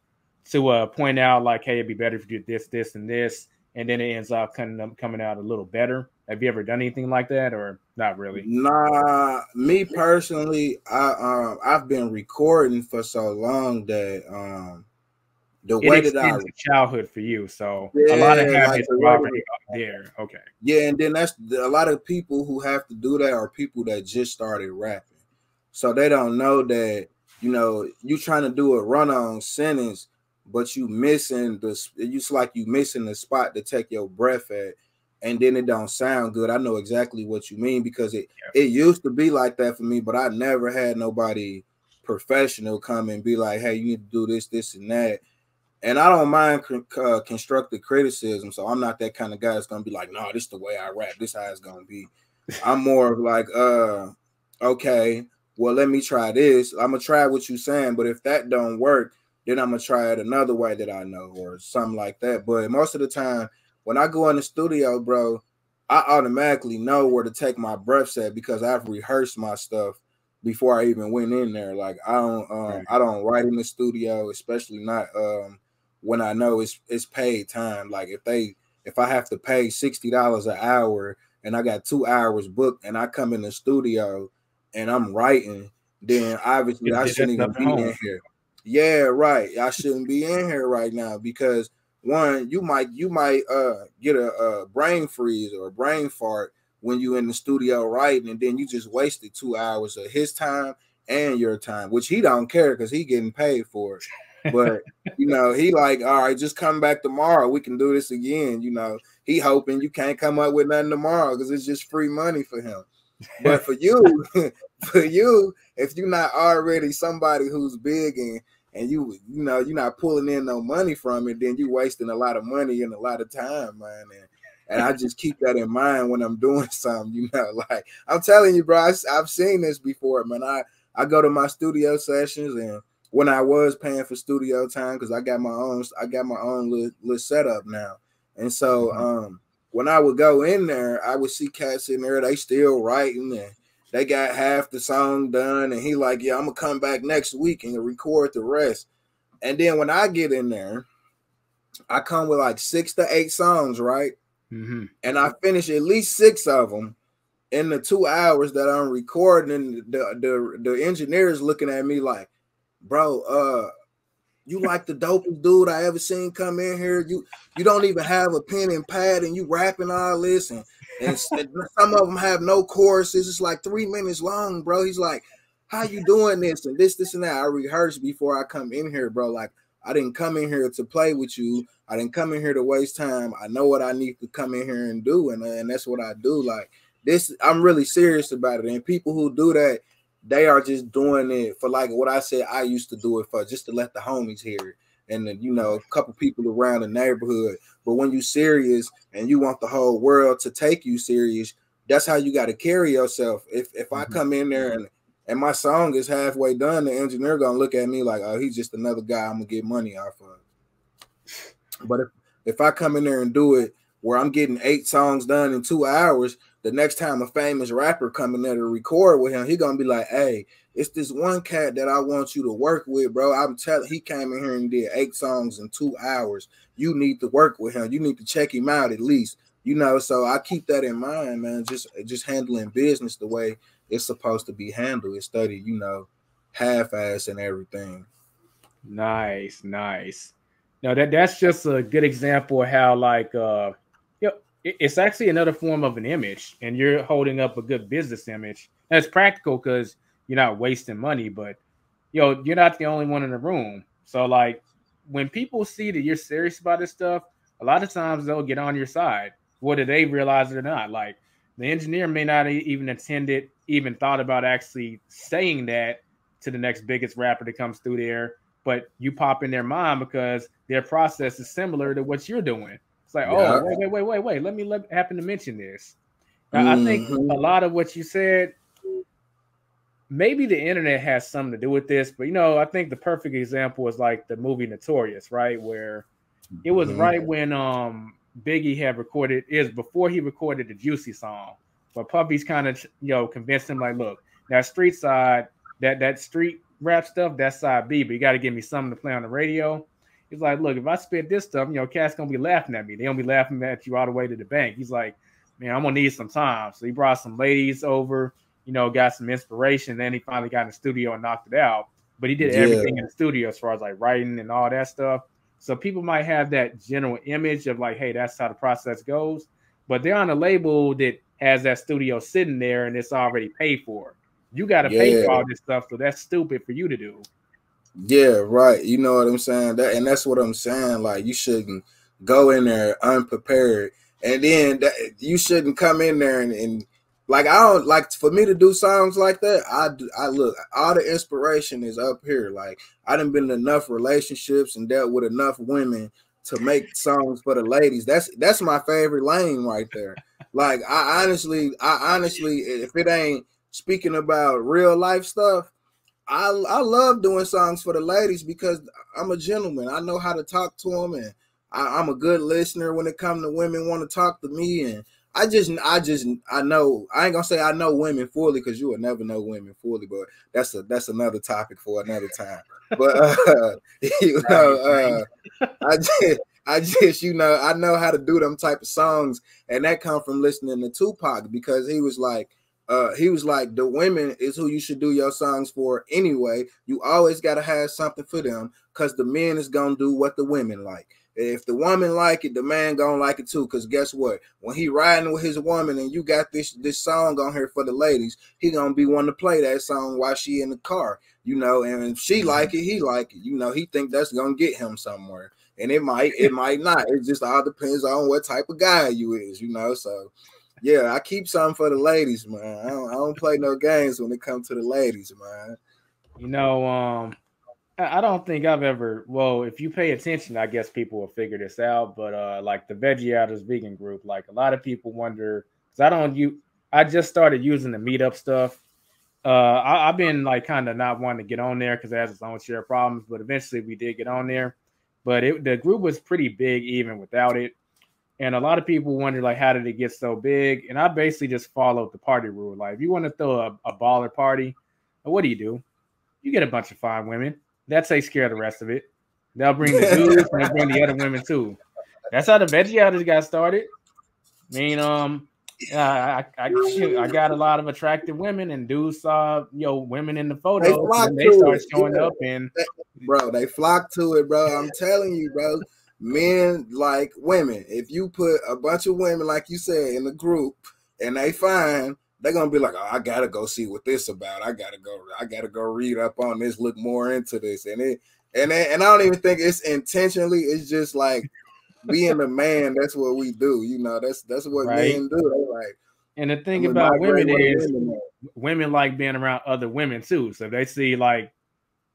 to uh, point out like, hey, it'd be better if you did this, this, and this. And then it ends up coming, up coming out a little better. Have you ever done anything like that or not really? Nah, me personally, I, um, I've been recording for so long that um, the way it that I childhood for you, so yeah, a lot of habits like already up there. Okay. Yeah, and then that's a lot of people who have to do that are people that just started rapping, so they don't know that you know you trying to do a run-on sentence, but you missing the it's like you missing the spot to take your breath at, and then it don't sound good. I know exactly what you mean because it yeah. it used to be like that for me, but I never had nobody professional come and be like, hey, you need to do this, this, and that. And I don't mind uh, constructive criticism, so I'm not that kind of guy that's gonna be like, "No, this is the way I rap. This is how it's gonna be." I'm more of like, "Uh, okay, well, let me try this. I'm gonna try what you're saying, but if that don't work, then I'm gonna try it another way that I know, or something like that." But most of the time, when I go in the studio, bro, I automatically know where to take my breaths at because I've rehearsed my stuff before I even went in there. Like I don't, um, I don't write in the studio, especially not. Um, when I know it's it's paid time. Like if they if I have to pay sixty dollars an hour and I got two hours booked and I come in the studio and I'm writing, then obviously I shouldn't even be in here. Yeah, right. I shouldn't be in here right now because one, you might you might uh get a, a brain freeze or a brain fart when you in the studio writing, and then you just wasted two hours of his time and your time, which he don't care because he getting paid for it. But you know, he like, all right, just come back tomorrow. We can do this again. You know, he hoping you can't come up with nothing tomorrow because it's just free money for him. But for you, for you, if you're not already somebody who's big and and you you know you're not pulling in no money from it, then you're wasting a lot of money and a lot of time, man. And, and I just keep that in mind when I'm doing something. You know, like I'm telling you, bro, I, I've seen this before, man. I I go to my studio sessions and. When I was paying for studio time, because I got my own, I got my own little, little setup now, and so um, when I would go in there, I would see cats in there. They still writing, and they got half the song done, and he like, yeah, I'm gonna come back next week and record the rest. And then when I get in there, I come with like six to eight songs, right? Mm-hmm. And I finish at least six of them. In the two hours that I'm recording, the the the engineer is looking at me like. Bro, uh, you like the dopest dude I ever seen come in here. You you don't even have a pen and pad, and you rapping all this, and, and some of them have no choruses. It's like three minutes long, bro. He's like, how you doing this and this, this and that? I rehearsed before I come in here, bro. Like, I didn't come in here to play with you. I didn't come in here to waste time. I know what I need to come in here and do, and, and that's what I do. Like, this, I'm really serious about it, and people who do that, they are just doing it for like what I said I used to do it for, just to let the homies hear it. and the, you know, a couple people around the neighborhood. But when you serious and you want the whole world to take you serious, that's how you got to carry yourself. If if I come in there and and my song is halfway done, the engineer gonna look at me like, oh, he's just another guy I'm gonna get money off of. But if if I come in there and do it where I'm getting eight songs done in two hours, the next time a famous rapper come in there to record with him, he gonna be like, hey, it's this one cat that I want you to work with, bro. I'm telling, he came in here and did eight songs in two hours. You need to work with him. You need to check him out at least. You know, so I keep that in mind, man. Just just handling business the way it's supposed to be handled. Instead of, you know, half-ass and everything. Nice, nice. Now that that's just a good example of how, like, uh, you know, it's actually another form of an image, and you're holding up a good business image. That's practical because you're not wasting money, but you know, you're not the only one in the room. So, like, when people see that you're serious about this stuff, a lot of times they'll get on your side, whether they realize it or not. Like, the engineer may not even intend it, even thought about actually saying that to the next biggest rapper that comes through there, but you pop in their mind because their process is similar to what you're doing. It's like, yeah. oh, wait, wait, wait, wait, wait. Let me let, happen to mention this. Now, mm-hmm. I think a lot of what you said, maybe the internet has something to do with this, but, you know, I think the perfect example is like the movie Notorious, right? Where it was mm-hmm. right when um, Biggie had recorded, is before he recorded the Juicy song. But Puffy's kind of, you know, convinced him, like, look, that street side, that that street rap stuff, that's side B, but you got to give me something to play on the radio. He's like, look, if I spit this stuff, you know, cats going to be laughing at me. They're going to be laughing at you all the way to the bank. He's like, man, I'm going to need some time. So he brought some ladies over, you know, got some inspiration. Then he finally got in the studio and knocked it out. But he did yeah. everything in the studio as far as, like, writing and all that stuff. So people might have that general image of, like, hey, that's how the process goes. But they're on a label that has that studio sitting there and it's already paid for. You got to yeah. pay for all this stuff, so that's stupid for you to do. Yeah, right. You know what I'm saying? That, and that's what I'm saying. Like, you shouldn't go in there unprepared. And then that, you shouldn't come in there and, and like, I don't like for me to do songs like that. I do, I look, all the inspiration is up here. Like, I done been in enough relationships and dealt with enough women to make songs for the ladies. That's that's my favorite lane right there. Like, I honestly, I honestly, if it ain't speaking about real life stuff, I I love doing songs for the ladies because I'm a gentleman. I know how to talk to them, and I, I'm a good listener when it comes to women want to talk to me. And I just, I just, I know, I ain't gonna say I know women fully because you will never know women fully, but that's a that's another topic for another time. But uh, you know, uh, I just, I just, you know, I know how to do them type of songs, and that come from listening to Tupac because he was like. Uh, he was like, the women is who you should do your songs for anyway. You always got to have something for them because the men is going to do what the women like. If the woman like it, the man going to like it too because guess what? When he riding with his woman and you got this, this song on here for the ladies, he going to be one to play that song while she in the car, you know, and if she like it, he like it. You know, he think that's going to get him somewhere. And it might, it might not. It just all depends on what type of guy you is, you know, so... Yeah, I keep something for the ladies, man. I don't, I don't play no games when it comes to the ladies, man. You know, um, I don't think I've ever, well, if you pay attention, I guess people will figure this out. But uh, like the Veggie Outers vegan group, like a lot of people wonder, because I don't, you, I just started using the Meetup stuff. Uh, I, I've been like kind of not wanting to get on there because it has its own share of problems, but eventually we did get on there. But it, the group was pretty big even without it. And a lot of people wonder, like, how did it get so big? And I basically just followed the party rule. Like, if you want to throw a, a baller party, what do you do? You get a bunch of fine women. That takes care of the rest of it. They'll bring the dudes and they'll bring the other women, too. That's how the Veggie Outers got started. I mean, um, I, I, I, I got a lot of attractive women, and dudes saw, you know, women in the photo. And they started showing up. And bro, they flock to it, bro. I'm telling you, bro. Men like women. If you put a bunch of women, like you said, in the group, and they find, they're gonna be like, oh, I gotta go see what this about. I gotta go. I gotta go read up on this. Look more into this. And it, and it, and I don't even think it's intentionally. It's just like being a man. That's what we do. You know, that's that's what right. men do. They're like, and the thing about women is, women, women like being around other women too. So if they see like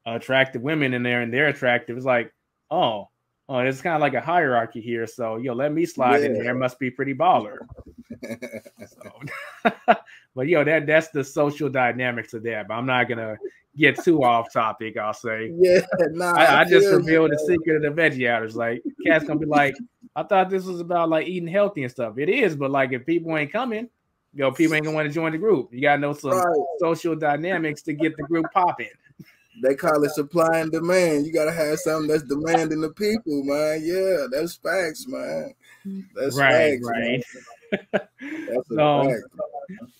attractive women in there, and they're attractive, it's like, oh, oh, it's kind of like a hierarchy here. So, yo, let me slide yeah. in there. It must be pretty baller. So, but, yo, that that's the social dynamics of that. But I'm not going to get too off topic, I'll say. Yeah, nah, I, I just yeah, revealed yeah. the secret of the veggie outers. Like, Cat's going to be like, I thought this was about, like, eating healthy and stuff. It is, but, like, if people ain't coming, yo, people ain't going to want to join the group. You got to know some right. social dynamics to get the group popping. They call it supply and demand. You got to have something that's demanding the people, man. Yeah, that's facts, man. That's right, facts, right. Man. That's so, fact.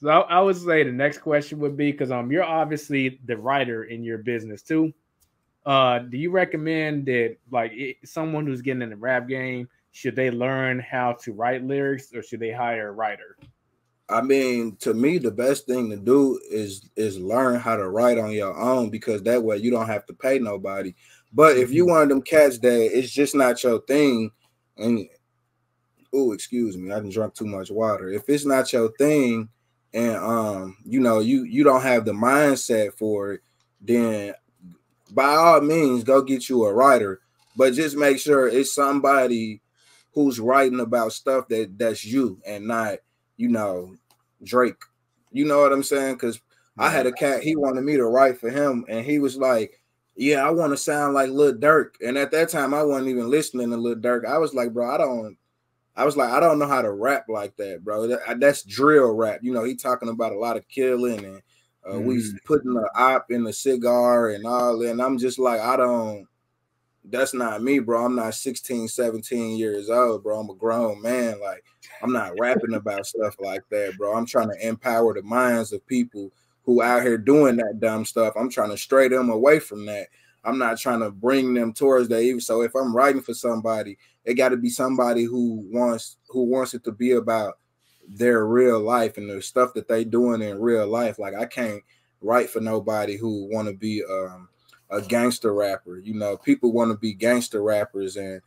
So I would say the next question would be, because um, you're obviously the writer in your business too. Uh, do you recommend that like it, someone who's getting in the rap game, should they learn how to write lyrics or should they hire a writer? I mean, to me, the best thing to do is is learn how to write on your own, because that way you don't have to pay nobody. But if you one of them cats that it's just not your thing, and oh, excuse me, I done drunk too much water. If it's not your thing, and um, you know, you you don't have the mindset for it, then by all means, go get you a writer. But just make sure it's somebody who's writing about stuff that that's you and not, you know, Drake. You know what I'm saying? Because I had a cat, he wanted me to write for him, and he was like, yeah, I want to sound like Lil Durk. And at that time, I wasn't even listening to Lil Durk. I was like, bro, I don't, I was like, I don't know how to rap like that, bro. That, that's drill rap. You know, he talking about a lot of killing, and uh, mm. we putting the op in the cigar and all that. And I'm just like, I don't, that's not me, bro. I'm not sixteen, seventeen years old, bro. I'm a grown man. Like, I'm not rapping about stuff like that, bro. I'm trying to empower the minds of people who out here doing that dumb stuff. I'm trying to stray them away from that. I'm not trying to bring them towards that even. So if I'm writing for somebody, it got to be somebody who wants who wants it to be about their real life and the stuff that they doing in real life. Like, I can't write for nobody who want to be um, a gangster rapper. You know, people want to be gangster rappers, and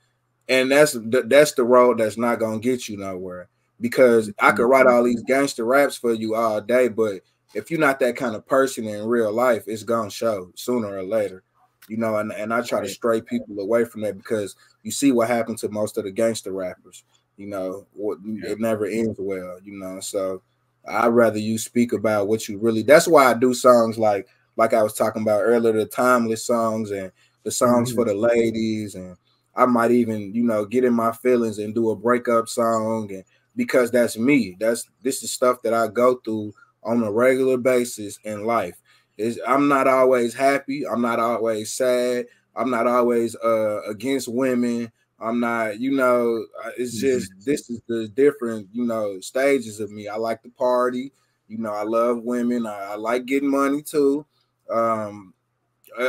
And that's that's the road that's not gonna get you nowhere, because I could write all these gangster raps for you all day, but if you're not that kind of person in real life, it's gonna show sooner or later, you know. And, and I try to stray people away from that, because you see what happened to most of the gangster rappers, you know. What, it never ends well, you know. So I'd rather you speak about what you really. That's why I do songs like like I was talking about earlier, the timeless songs and the songs mm-hmm. for the ladies, and I might even, you know, get in my feelings and do a breakup song, and because that's me. That's this is stuff that I go through on a regular basis in life. Is I'm not always happy. I'm not always sad. I'm not always uh, against women. I'm not, you know. It's just this is the different, you know, stages of me. I like to party. You know, I love women. I, I like getting money too. Um,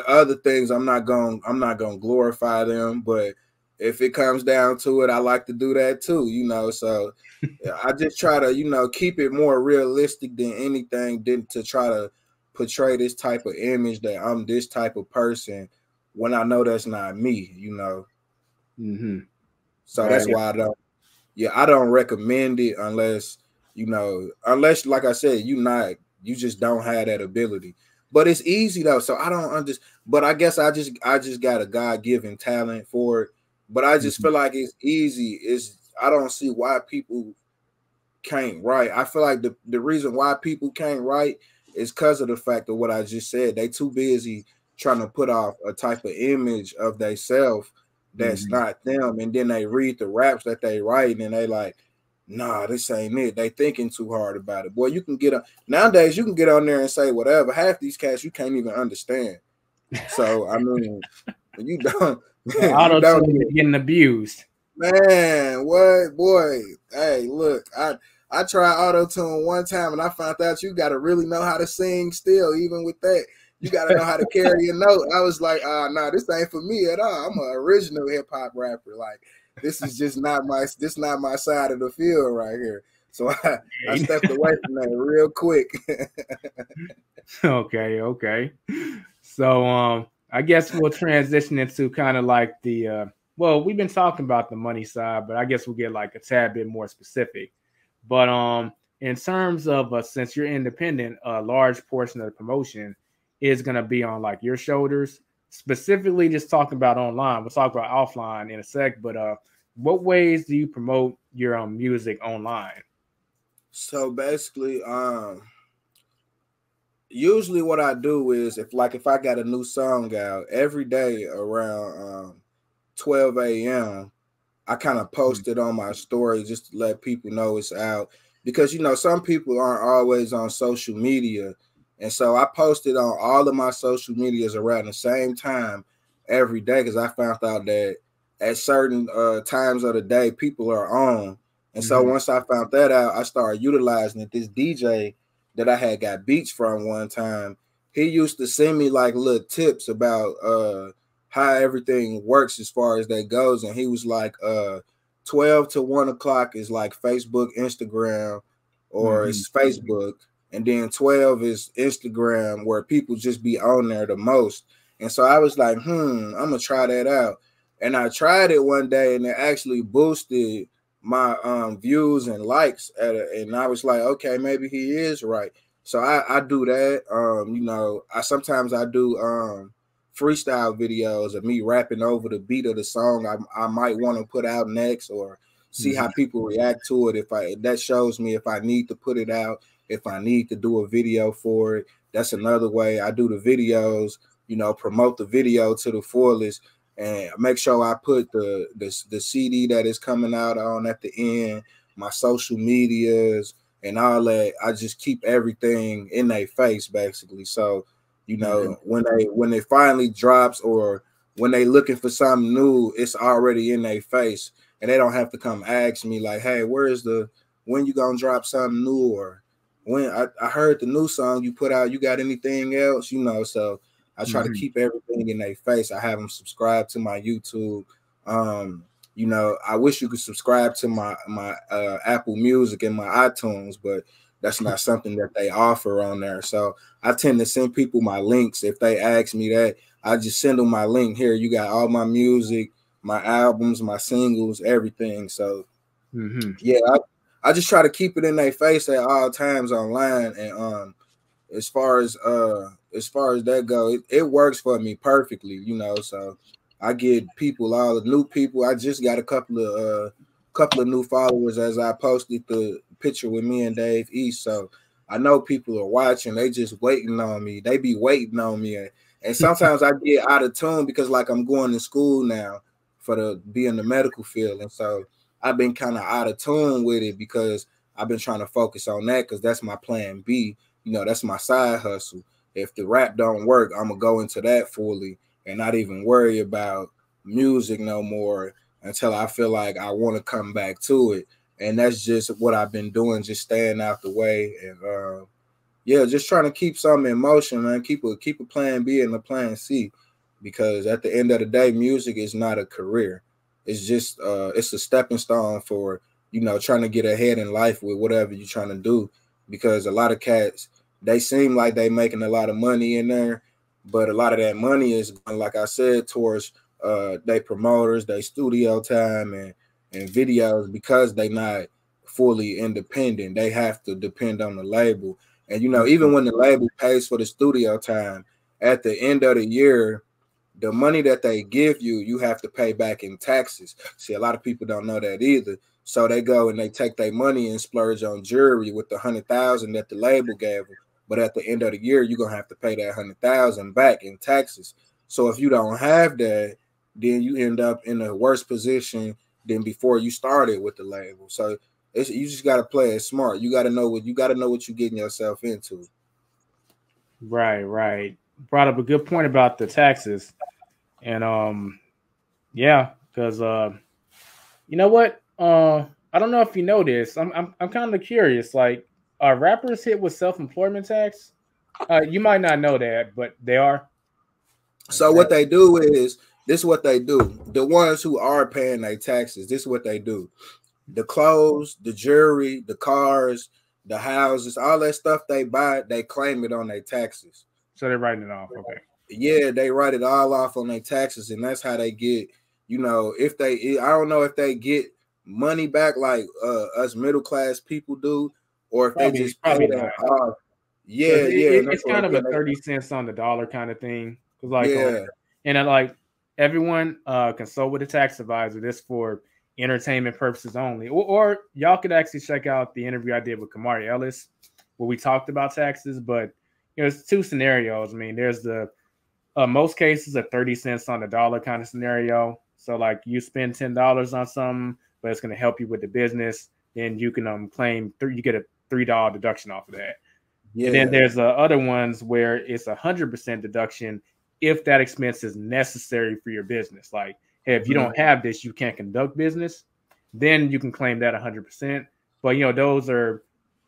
Other things, I'm not going. I'm not going to glorify them, but if it comes down to it, I like to do that too, you know. So I just try to, you know, keep it more realistic than anything, than to try to portray this type of image that I'm this type of person when I know that's not me, you know. Mm-hmm. So right. That's why I don't. Yeah, I don't recommend it unless you know, unless like I said, you not, you just don't have that ability. But it's easy though, so I don't understand. But I guess I just I just got a God-given talent for it. But I just mm-hmm. feel like it's easy. It's I don't see why people can't write. I feel like the, the reason why people can't write is because of the fact of what I just said. They too busy trying to put off a type of image of themselves that's mm-hmm. not them. And then they read the raps that they write, and they like, nah, this ain't it. They thinking too hard about it. Boy, you can get on nowadays, you can get on there and say whatever. Half these cats you can't even understand. So I mean, you don't, man, auto tune is getting abused. Man, what boy? Hey, look, I I tried auto-tune one time and I found out you gotta really know how to sing still, even with that. You gotta know how to carry a note. I was like, ah, uh, nah, this ain't for me at all. I'm an original hip-hop rapper, like. This is just not my this not my side of the field right here. So I, I stepped away from that real quick. okay, okay. So um, I guess we'll transition into kind of like the uh, well, we've been talking about the money side, but I guess we'll get like a tad bit more specific. But um, in terms of uh, since you're independent, a large portion of the promotion is going to be on like your shoulders. specifically just talking about online. We'll talk about offline in a sec, but uh, what ways do you promote your um, music online? So basically, um, usually what I do is if like if I got a new song out every day around um, twelve a m, I kind of post it on my story just to let people know it's out, because, you know, some people aren't always on social media. And so I posted on all of my social medias around the same time every day, because I found out that at certain uh, times of the day, people are on. And so mm-hmm. once I found that out, I started utilizing it. This D J that I had got beats from one time, he used to send me like little tips about uh, how everything works as far as that goes. And he was like, uh, twelve to one o'clock is like Facebook, Instagram, or mm-hmm. it's Facebook. And then twelve is Instagram, where people just be on there the most. And so I was like, hmm, I'm going to try that out. And I tried it one day, and it actually boosted my um, views and likes. At a, and I was like, okay, maybe he is right. So I, I do that. Um, you know, I sometimes I do um, freestyle videos of me rapping over the beat of the song I, I might want to put out next, or see mm-hmm. how people react to it. If I that shows me if I need to put it out, if I need to do a video for it. That's another way I do the videos, you know, promote the video to the fullest and make sure I put the, the, the C D that is coming out on at the end, my social medias and all that. I just keep everything in their face, basically. So, you know, mm-hmm. when they when it finally drops, or when they looking for something new, it's already in their face, and they don't have to come ask me like, hey, where is the, when you gonna drop something new, or when I, I heard the new song you put out, you got anything else? You know, so I try mm-hmm. to keep everything in their face. I have them subscribe to my YouTube. Um, you know, I wish you could subscribe to my my uh, Apple Music and my iTunes, but that's not something that they offer on there. So I tend to send people my links. If they ask me that, I just send them my link. Here, you got all my music, my albums, my singles, everything. So mm-hmm. yeah, I I just try to keep it in their face at all times online. And um, as far as uh, as far as that go, it, it works for me perfectly, you know. So I get people, all the new people. I just got a couple of uh, couple of new followers as I posted the picture with me and Dave East. So I know people are watching. They just waiting on me. They be waiting on me. And, and sometimes I get out of tune because, like, I'm going to school now for the be in the medical field, and so I've been kind of out of tune with it because I've been trying to focus on that, because that's my plan B. You know, that's my side hustle. If the rap don't work, I'm going to go into that fully and not even worry about music no more until I feel like I want to come back to it. And that's just what I've been doing, just staying out the way. And, uh, yeah, just trying to keep something in motion, man. Keep a, keep a plan B and a plan C, because at the end of the day, music is not a career. It's just uh, it's a stepping stone for, you know, trying to get ahead in life with whatever you're trying to do, because a lot of cats, they seem like they making a lot of money in there, but a lot of that money is, like I said, towards uh, they promoters, they studio time and, and videos, because they not fully independent. They have to depend on the label. And, you know, even when the label pays for the studio time, at the end of the year, the money that they give you, you have to pay back in taxes. See, a lot of people don't know that either. So they go and they take their money and splurge on jewelry with the one hundred thousand dollars that the label gave them. But at the end of the year, you're going to have to pay that one hundred thousand dollars back in taxes. So if you don't have that, then you end up in a worse position than before you started with the label. So it's, you just got to play it smart. You got to know what you got to know what you're getting yourself into. Right, right. Brought up a good point about the taxes. And um, yeah, because uh, you know what? Uh, I don't know if you know this. I'm I'm I'm kind of curious. Like, are rappers hit with self-employment tax? Uh, you might not know that, but they are. So what they do is this: is what they do. The ones who are paying their taxes, this is what they do: the clothes, the jewelry, the cars, the houses, all that stuff they buy, they claim it on their taxes. So they're writing it off. Okay. Yeah, they write it all off on their taxes, and that's how they get, you know, if they, I don't know if they get money back like uh, us middle class people do, or if probably, they just pay that off. Yeah, so it, yeah. It, it's kind of a thirty cents on the dollar kind of thing. Like, yeah. And I like everyone uh, consult with a tax advisor. This for entertainment purposes only. Or, or y'all could actually check out the interview I did with Kamari Ellis where we talked about taxes. But you know, it's two scenarios. I mean, there's the uh, most cases a thirty cents on the dollar kind of scenario. So like you spend ten dollars on something, but it's going to help you with the business. Then you can um, claim three, you get a three dollar deduction off of that. Yeah. And then there's uh, other ones where it's a one hundred percent deduction if that expense is necessary for your business. Like, hey, if you don't have this, you can't conduct business, then you can claim that one hundred percent. But, you know, those are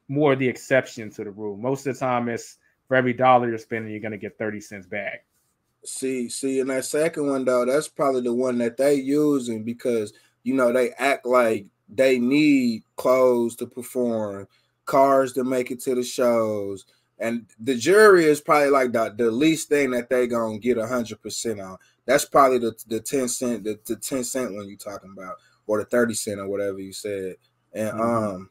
more the exception to the rule. Most of the time it's for every dollar you're spending, you're going to get thirty cents back. See, see, and that second one, though, that's probably the one that they using because, you know, they act like they need clothes to perform, cars to make it to the shows. And the jury is probably like the, the least thing that they going to get one hundred percent on. That's probably the, the ten cent, the, the ten cent one you're talking about, or the thirty cent or whatever you said. And mm-hmm. um,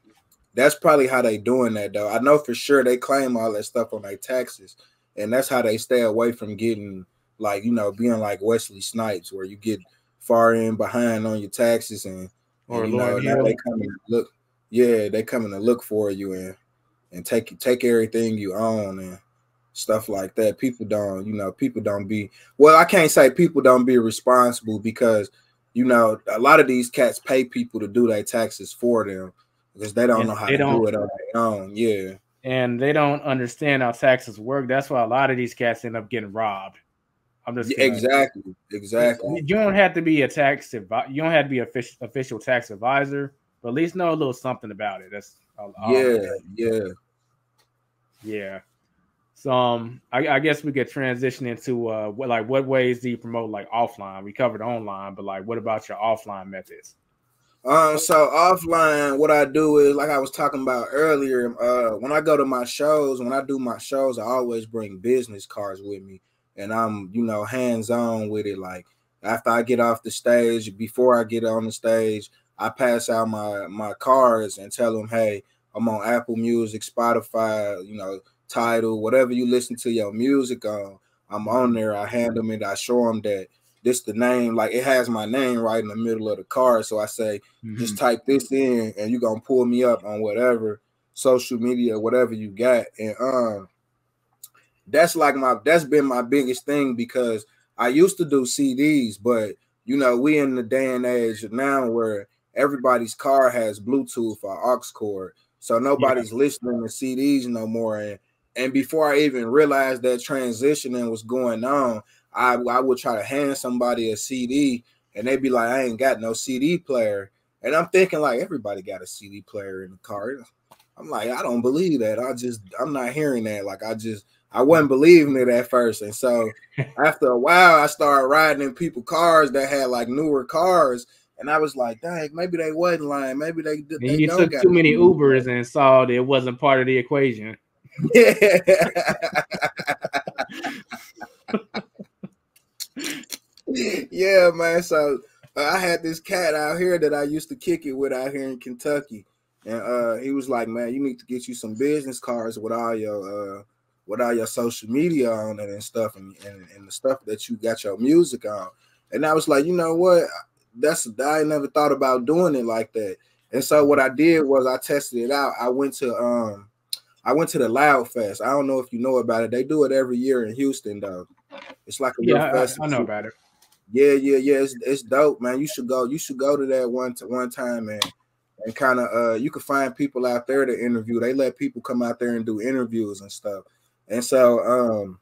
that's probably how they doing that, though. I know for sure they claim all that stuff on their taxes. And that's how they stay away from getting, like, you know, being like Wesley Snipes, where you get far in behind on your taxes and, or and you know, now they coming to look, yeah, they coming to look for you and and take take everything you own and stuff like that. People don't, you know, people don't be well. I can't say people don't be responsible because you know a lot of these cats pay people to do their taxes for them because they don't and know how to do it on their own. Yeah, and they don't understand how taxes work. That's why a lot of these cats end up getting robbed. I'm just kidding. Exactly, exactly. You don't have to be a tax advi- you don't have to be official official tax advisor, but at least know a little something about it. That's all, all yeah, that. yeah, yeah. So um, I, I guess we could transition into uh, what like what ways do you promote like offline? We covered online, but like what about your offline methods? Um, so offline, what I do is like I was talking about earlier. Uh, when I go to my shows, when I do my shows, I always bring business cards with me. And I'm, you know, hands-on with it. Like after I get off the stage, before I get on the stage, I pass out my, my cards and tell them, hey, I'm on Apple Music, Spotify, you know, Tidal, whatever you listen to your music on, I'm on there. I hand them it. I show them that this the name. Like it has my name right in the middle of the card. So I say, mm-hmm. just type this in and you're going to pull me up on whatever social media, whatever you got. And, um, That's like my that's been my biggest thing because I used to do C Ds, but you know, we in the day and age now where everybody's car has Bluetooth or aux cord, so nobody's yeah. listening to C Ds no more. And and before I even realized that transitioning was going on, I, I would try to hand somebody a C D and they'd be like, I ain't got no C D player. And I'm thinking like everybody got a C D player in the car. I'm like, I don't believe that. I just I'm not hearing that. Like I just I wasn't believing it at first. And so after a while, I started riding in people's cars that had like newer cars. And I was like, dang, maybe they wasn't lying. Maybe they did. You took too many Ubers and saw that it wasn't part of the equation. Yeah. yeah, man. So uh, I had this cat out here that I used to kick it with out here in Kentucky. And uh, he was like, man, you need to get you some business cards with all your uh, with all your social media on it and stuff and, and, and the stuff that you got your music on. And I was like, you know what? That's I never thought about doing it like that. And so what I did was I tested it out. I went to um I went to the Loud Fest. I don't know if you know about it. They do it every year in Houston though. It's like a yeah, real fest. I, I know about it. Yeah, yeah, yeah. It's it's dope, man. You should go, you should go to that one to one time and and kind of uh you can find people out there to interview. They let people come out there and do interviews and stuff. And so um,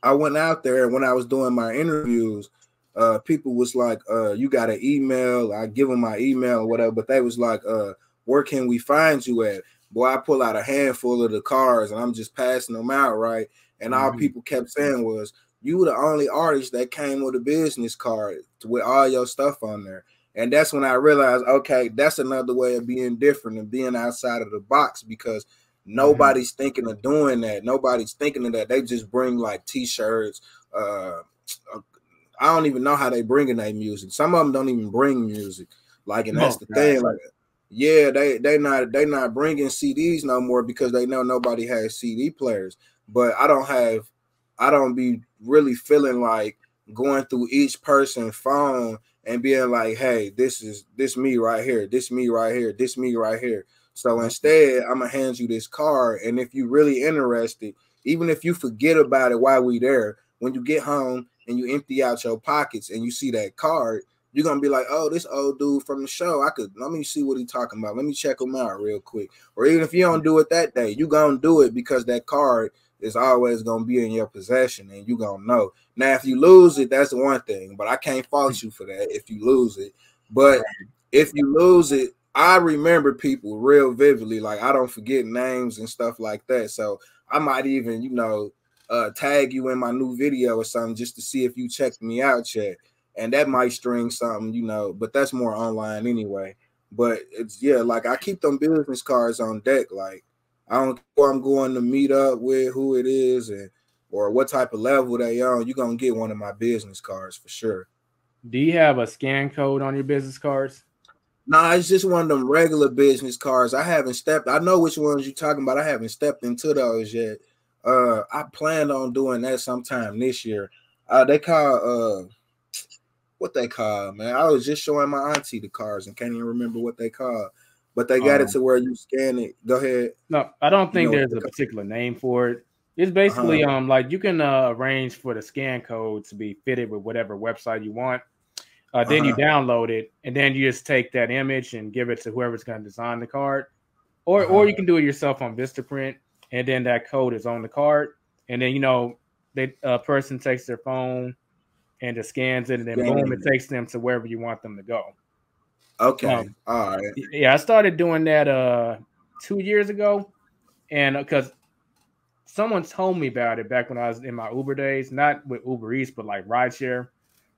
I went out there, and when I was doing my interviews, uh, people was like, uh, you got an email. I give them my email or whatever, but they was like, uh, where can we find you at? Boy, I pull out a handful of the cards, and I'm just passing them out, right? And all mm-hmm. people kept saying was, you were the only artist that came with a business card with all your stuff on there. And that's when I realized, okay, that's another way of being different and being outside of the box because nobody's mm-hmm. thinking of doing that. Nobody's thinking of that. They just bring like T-shirts. Uh, I don't even know how they bringing their music. Some of them don't even bring music. Like, and that's oh, the God. thing. Like, yeah, they they not they not bringing C Ds no more because they know nobody has C D players. But I don't have. I don't be really feeling like going through each person's phone and being like, hey, this is this me right here, this me right here, this me right here. So instead, I'm going to hand you this card. And if you're really interested, even if you forget about it while we there, when you get home and you empty out your pockets and you see that card, you're going to be like, oh, this old dude from the show, I could, let me see what he's talking about. Let me check him out real quick. Or even if you don't do it that day, you're going to do it because that card is always going to be in your possession and you're going to know. Now, if you lose it, that's one thing, but I can't fault you for that if you lose it. But if you lose it, I remember people real vividly. Like, I don't forget names and stuff like that. So I might even, you know, uh, tag you in my new video or something just to see if you checked me out yet. And that might string something, you know, but that's more online anyway. But it's, yeah, like I keep them business cards on deck. Like, I don't care who I'm going to meet up with, who it is, and or what type of level they on. You're going to get one of my business cards for sure. Do you have a scan code on your business cards? No, nah, it's just one of them regular business cards. I haven't stepped. I know which ones you're talking about. I haven't stepped into those yet. Uh, I plan on doing that sometime this year. Uh, they call... Uh, What they call, man? I was just showing my auntie the cards and can't even remember what they call. But they got um, it to where you scan it. Go ahead. No, I don't think you know there's a particular name for it. It's basically uh-huh. um like you can uh, arrange for the scan code to be fitted with whatever website you want. Uh, then uh-huh. you download it, and then you just take that image and give it to whoever's going to design the card. Or uh-huh. or you can do it yourself on Vistaprint, and then that code is on the card. And then, you know, the uh, person takes their phone and just scans it, and then boom, it takes them to wherever you want them to go. Okay, um, all right. Yeah, I started doing that uh two years ago, and because someone told me about it back when I was in my Uber days, not with Uber Eats, but like rideshare.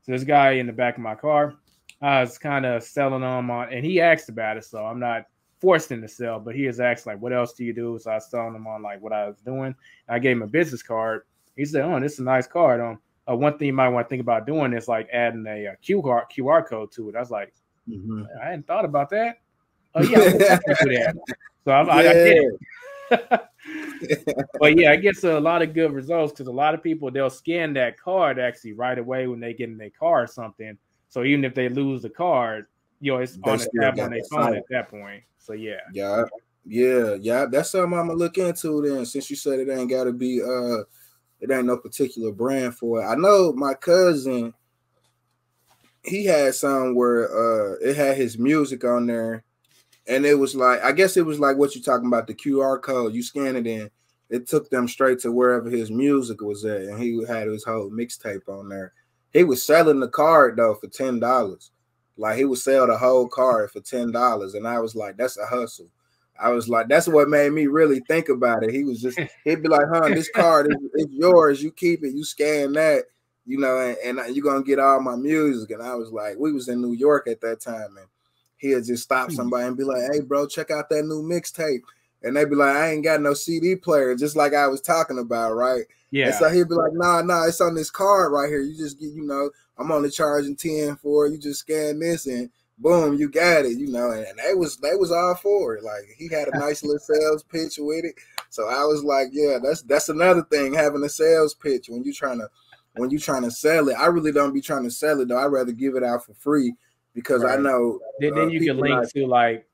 So this guy in the back of my car, I was kind of selling him on, and he asked about it, so I'm not forced him to sell, but he has asked like, "What else do you do?" So I was telling him on like what I was doing. I gave him a business card. He said, "Oh, this is a nice card." Um. Uh, one thing you might want to think about doing is like adding a, a Q R Q R code to it. I was like, mm-hmm. I hadn't thought about that. Oh yeah, I that. So I'm, yeah. I, I get it. But yeah, I guess a lot of good results because a lot of people, they'll scan that card actually right away when they get in their car or something. So even if they lose the card, you know, it's they on the app on their phone at that point. So yeah, yeah, yeah, yeah. That's something I'm gonna look into then. Since you said it ain't got to be uh. It ain't no particular brand for it. I know my cousin, he had some where uh, it had his music on there. And it was like, I guess it was like what you're talking about, the Q R code. You scan it in. It took them straight to wherever his music was at. And he had his whole mixtape on there. He was selling the card, though, for ten dollars. Like, he would sell the whole card for ten dollars. And I was like, that's a hustle. I was like, that's what made me really think about it. He was just, he'd be like, huh, this card is yours. You keep it. You scan that, you know, and, and you're going to get all my music. And I was like, we was in New York at that time. And he'd just stop somebody and be like, hey, bro, check out that new mixtape. And they'd be like, I ain't got no C D player, just like I was talking about, right? Yeah. And so he'd be like, nah, nah, it's on this card right here. You just get, you know, I'm only charging ten for it. You just scan this and boom, you got it, you know, and, and they was they was all for it. Like, he had a nice little sales pitch with it. So I was like, yeah, that's that's another thing, having a sales pitch when you trying to when you trying to sell it. I really don't be trying to sell it though. I'd rather give it out for free because right. I know then, uh, then you can link like, to like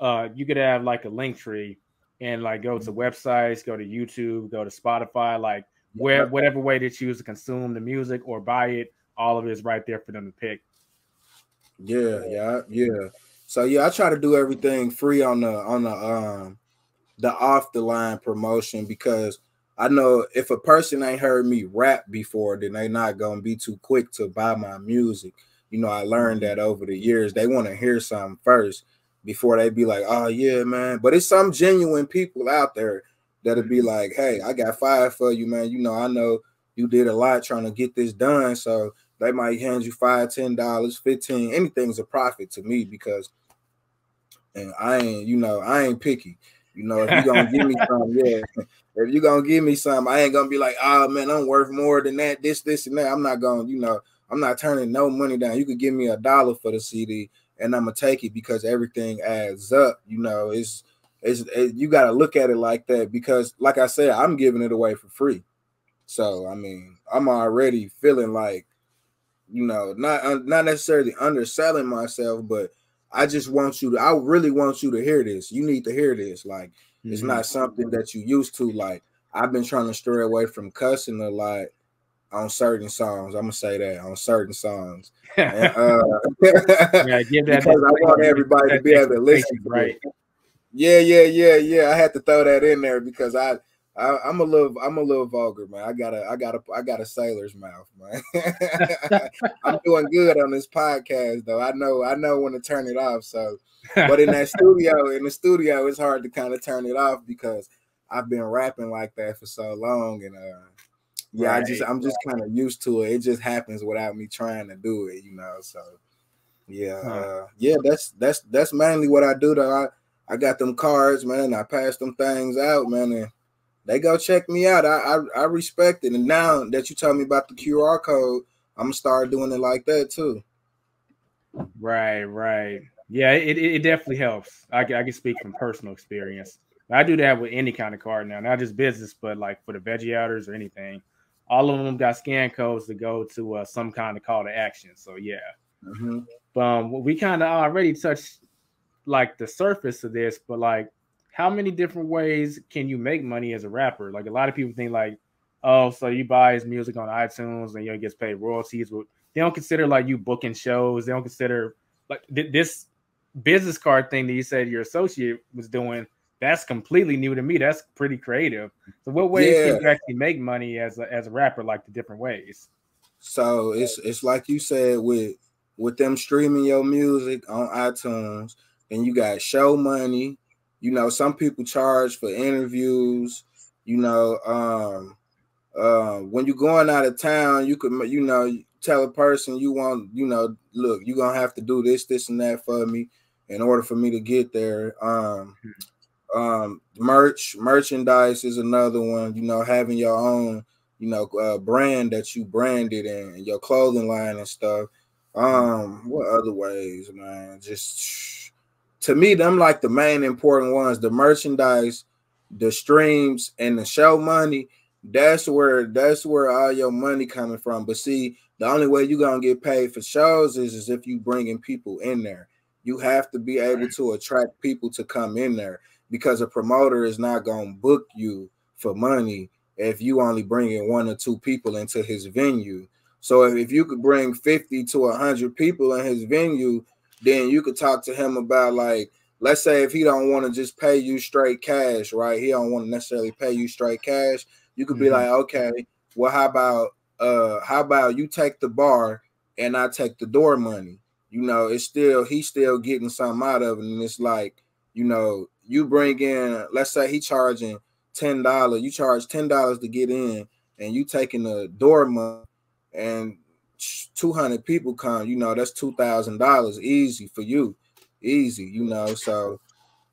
uh you could have like a link tree and like go to websites, go to YouTube, go to Spotify, like where whatever way they choose to consume the music or buy it, all of it is right there for them to pick. Yeah, yeah, yeah. So yeah, I try to do everything free on the on the um the off the line promotion because I know if a person ain't heard me rap before, then they not gonna be too quick to buy my music. You know, I learned that over the years. They want to hear something first before they be like, oh yeah, man. But it's some genuine people out there that'll be like, hey, I got five for you, man. You know, I know you did a lot trying to get this done, so they might hand you five, ten dollars, fifteen. Anything's a profit to me because, and I ain't, you know, I ain't picky. You know, if you gonna give me some, yeah. If you gonna give me some, I ain't gonna be like, oh man, I'm worth more than that. This, this, and that. I'm not gonna, you know, I'm not turning no money down. You could give me a dollar for the C D, and I'm gonna take it because everything adds up. You know, it's, it's, it, you gotta look at it like that because, like I said, I'm giving it away for free. So I mean, I'm already feeling like you know, not not necessarily underselling myself, but I just want you to, I really want you to hear this. You need to hear this. Like, mm-hmm. It's not something that you used to. Like, I've been trying to stray away from cussing a lot on certain songs. I'm gonna say that on certain songs. And, uh, yeah, give that because I want everybody to be able to listen. Right. To yeah, yeah, yeah, yeah. I had to throw that in there because I, I I'm a little I'm a little vulgar, man. I got a I got a I got a sailor's mouth, man. I'm doing good on this podcast though. I know I know when to turn it off. So, but in that studio, in the studio, it's hard to kind of turn it off because I've been rapping like that for so long, and uh, yeah, right. I just I'm just kind of used to it. It just happens without me trying to do it, you know. So, yeah, huh. uh, yeah, that's that's that's mainly what I do though. I I got them cards, man. I pass them things out, man, and they go check me out. I, I I respect it. And now that you tell me about the Q R code, I'm gonna start doing it like that too. Right, right. Yeah, it, it definitely helps. I I can speak from personal experience. I do that with any kind of card now, not just business, but like for the veggie outers or anything. All of them got scan codes to go to uh, some kind of call to action. So yeah, mm-hmm. but, um, we kind of already touched like the surface of this, but like, how many different ways can you make money as a rapper? Like a lot of people think like, oh, so you buy his music on iTunes and you know, he gets paid royalties. But they don't consider like you booking shows. They don't consider like th- this business card thing that you said your associate was doing. That's completely new to me. That's pretty creative. So what ways yeah. can you actually make money as a, as a rapper, like the different ways? So it's it's like you said, with, with them streaming your music on iTunes and you got show money. You know, some people charge for interviews, you know, um, uh, when you're going out of town, you could, you know, tell a person you want, you know, look, you're going to have to do this, this and that for me in order for me to get there. Um, um, merch, merchandise is another one, you know, having your own, you know, uh, brand that you branded in your clothing line and stuff. Um, what other ways, man? Just... To me, them like the main important ones, the merchandise, the streams, and the show money. That's where that's where all your money coming from. But see, the only way you're going to get paid for shows is, is if you bringing people in there. You have to be able to attract people to come in there because a promoter is not going to book you for money if you only bringing one or two people into his venue. So if you could bring fifty to one hundred people in his venue, then you could talk to him about, like, let's say if he don't want to just pay you straight cash, right? He don't want to necessarily pay you straight cash. You could mm-hmm. be like, okay, well, how about uh, how about you take the bar and I take the door money? You know, it's still, he's still getting something out of it. And it's like, you know, you bring in, let's say he charging ten dollars. You charge ten dollars to get in and you taking the door money and two hundred people come, you know, that's two thousand dollars easy for you, easy, you know, so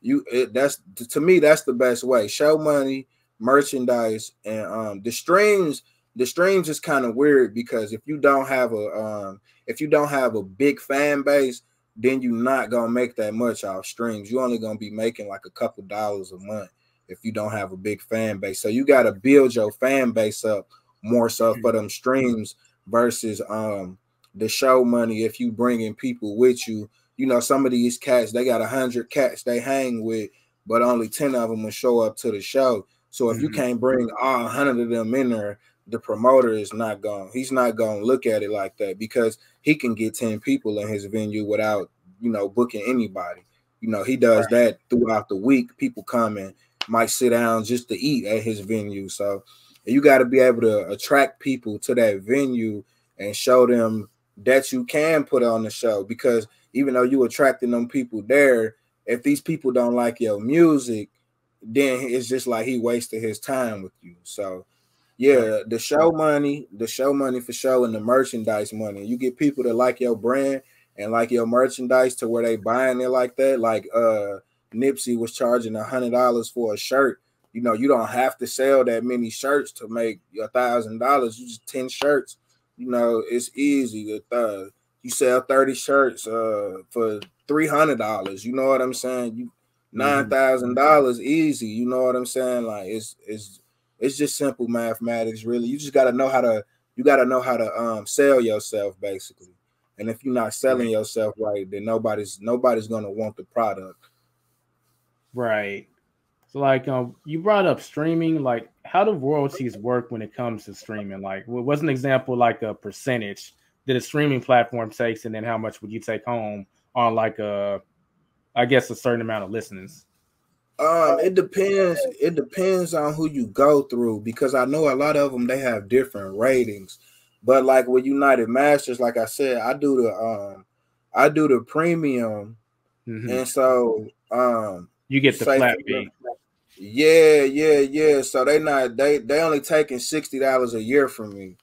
you, it, that's, to me, that's the best way, show money, merchandise, and um, the streams, the streams is kind of weird because if you don't have a, um, if you don't have a big fan base, then you're not going to make that much off streams, you're only going to be making like a couple dollars a month if you don't have a big fan base, so you got to build your fan base up more so for them streams, versus um the show money if you bringing people with you. You know, some of these cats, they got one hundred cats they hang with, but only ten of them will show up to the show. So if mm-hmm. you can't bring all one hundred of them in there, the promoter is not going, he's not going to look at it like that because he can get ten people in his venue without, you know, booking anybody. You know, he does right. that throughout the week. People come and might sit down just to eat at his venue. So you got to be able to attract people to that venue and show them that you can put on the show because even though you attracting them people there, if these people don't like your music, then it's just like he wasted his time with you. So, yeah, the show money, the show money for show and the merchandise money. You get people that like your brand and like your merchandise to where they buying it like that. Like uh, Nipsey was charging one hundred dollars for a shirt. You know, you don't have to sell that many shirts to make a thousand dollars. You just ten shirts. You know, it's easy. With, uh, you sell thirty shirts uh, for three hundred dollars. You know what I'm saying? You nine thousand dollars easy. You know what I'm saying? Like it's it's it's just simple mathematics, really. You just got to know how to you got to know how to um, sell yourself, basically. And if you're not selling yourself right, then nobody's nobody's going to want the product. Right. So, like, um, you brought up streaming. Like, how do royalties work when it comes to streaming? Like, what's an example, like a percentage that a streaming platform takes, and then how much would you take home on, like, a, I guess, a certain amount of listeners? Um, it depends. It depends on who you go through, because I know a lot of them, they have different ratings. But like with United Masters, like I said, I do the um, I do the premium, mm-hmm. and so um, you get the flat fee. Yeah, yeah, yeah. So they not they they only taking sixty dollars a year from me,